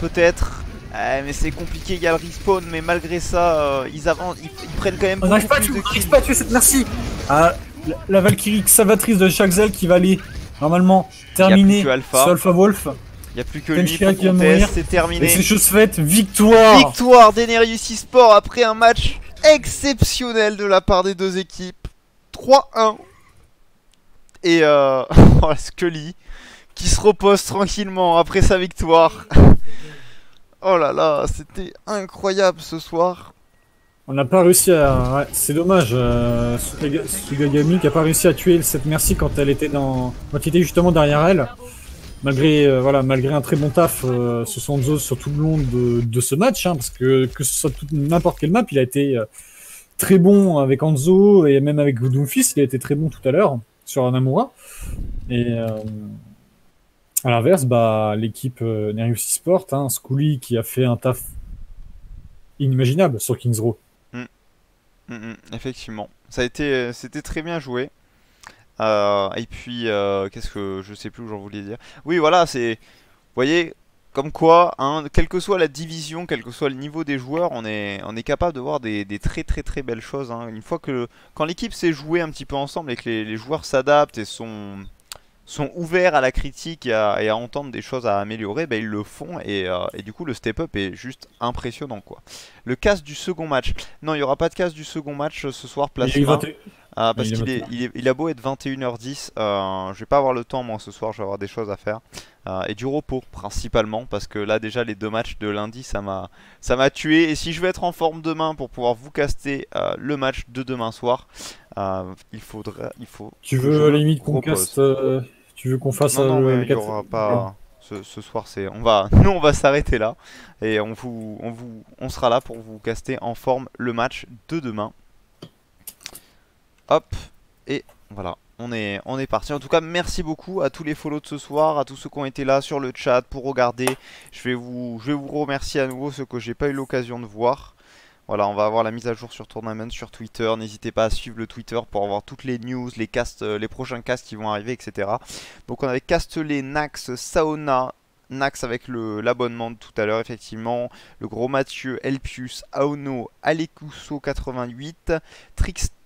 peut-être, euh, mais c'est compliqué, il y a le respawn mais malgré ça euh, ils avancent, ils, ils prennent quand même beaucoup plus pas, de kills. On n'arrive pas à tuer cette merci ah, la, la Valkyrie salvatrice de Shaxel qui va aller normalement terminer sur Alpha. Alpha Wolf. Il n'y a plus que lui pour contester, c'est terminé. Et c'est chose faite, victoire Victoire des Nerius Esport après un match exceptionnel de la part des deux équipes, trois un. Et euh, Scully qui se repose tranquillement après sa victoire. Oh là là, c'était incroyable ce soir. On n'a pas réussi à... Ouais, c'est dommage. Euh, Tsukagami qui n'a pas réussi à tuer cette Mercy quand elle était dans... Quand il était justement derrière elle. malgré, euh, voilà, malgré un très bon taf, euh, ce sont Sanzo sur tout le long de, de ce match, hein, parce que que ce soit n'importe quelle map, il a été euh, très bon avec Hanzo et même avec Doomfist, il a été très bon tout à l'heure sur Hanamura. Et euh, à l'inverse, bah, l'équipe euh, Nerius Esport, hein, Scully qui a fait un taf inimaginable sur King's Row. Mmh. Mmh, effectivement, ça a été, c'était très bien joué. Euh, et puis, euh, qu'est-ce que je sais plus où j'en voulais dire. Oui, voilà, c'est, vous voyez, comme quoi, hein, quelle que soit la division, quel que soit le niveau des joueurs, on est, on est capable de voir des, des très très très belles choses. Hein. Une fois que, quand l'équipe s'est jouée un petit peu ensemble et que les, les joueurs s'adaptent et sont, sont ouverts à la critique et à, et à entendre des choses à améliorer, bah, ils le font et, euh, et du coup le step-up est juste impressionnant, quoi. Le casse du second match. Non, il n'y aura pas de casse du second match ce soir, place vingt. Ah, parce qu'il est, il est, il a beau être vingt et une heures dix, euh, je vais pas avoir le temps moi ce soir, je vais avoir des choses à faire. Euh, et du repos principalement, parce que là déjà les deux matchs de lundi ça m'a ça m'a tué. Et si je veux être en forme demain pour pouvoir vous caster euh, le match de demain soir, euh, il faudrait... Il faut tu veux à la limite qu'on caste... Euh, tu veux qu'on fasse... Non, non, mais il y aura pas... Ce, ce soir c'est... on va... Nous on va s'arrêter là, et on, vous, on, vous, on sera là pour vous caster en forme le match de demain. Hop, et voilà, on est, on est parti. En tout cas, merci beaucoup à tous les follow de ce soir, à tous ceux qui ont été là sur le chat pour regarder. Je vais vous, je vais vous remercier à nouveau, ceux que j'ai pas eu l'occasion de voir. Voilà, on va avoir la mise à jour sur Tournament, sur Twitter. N'hésitez pas à suivre le Twitter pour avoir toutes les news, les casts, les prochains casts qui vont arriver, et cetera. Donc on avait Castelé, Nax, Sauna, Nax avec l'abonnement de tout à l'heure, effectivement. Le gros Mathieu, Elpius, Aono, Alekuso quatre-vingt-huit, Trixter,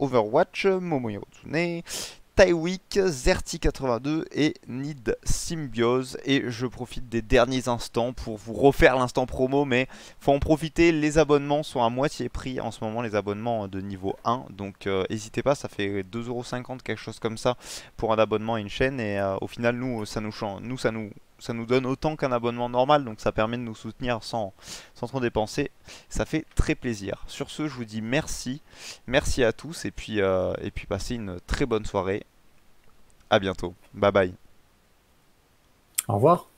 Overwatch, Momoyaro Tsune, Taiwik, Zerti quatre-vingt-deux et Need Symbiose. Et je profite des derniers instants pour vous refaire l'instant promo, mais faut en profiter, les abonnements sont à moitié prix en ce moment, les abonnements de niveau un. Donc euh, n'hésitez pas, ça fait deux euros cinquante, quelque chose comme ça, pour un abonnement à une chaîne. Et euh, au final, nous, ça nous change, nous, ça nous... ça nous donne autant qu'un abonnement normal, donc ça permet de nous soutenir sans, sans trop dépenser. Ça fait très plaisir. Sur ce, je vous dis merci. Merci à tous et puis, euh, et puis passez une très bonne soirée. À bientôt. Bye bye. Au revoir.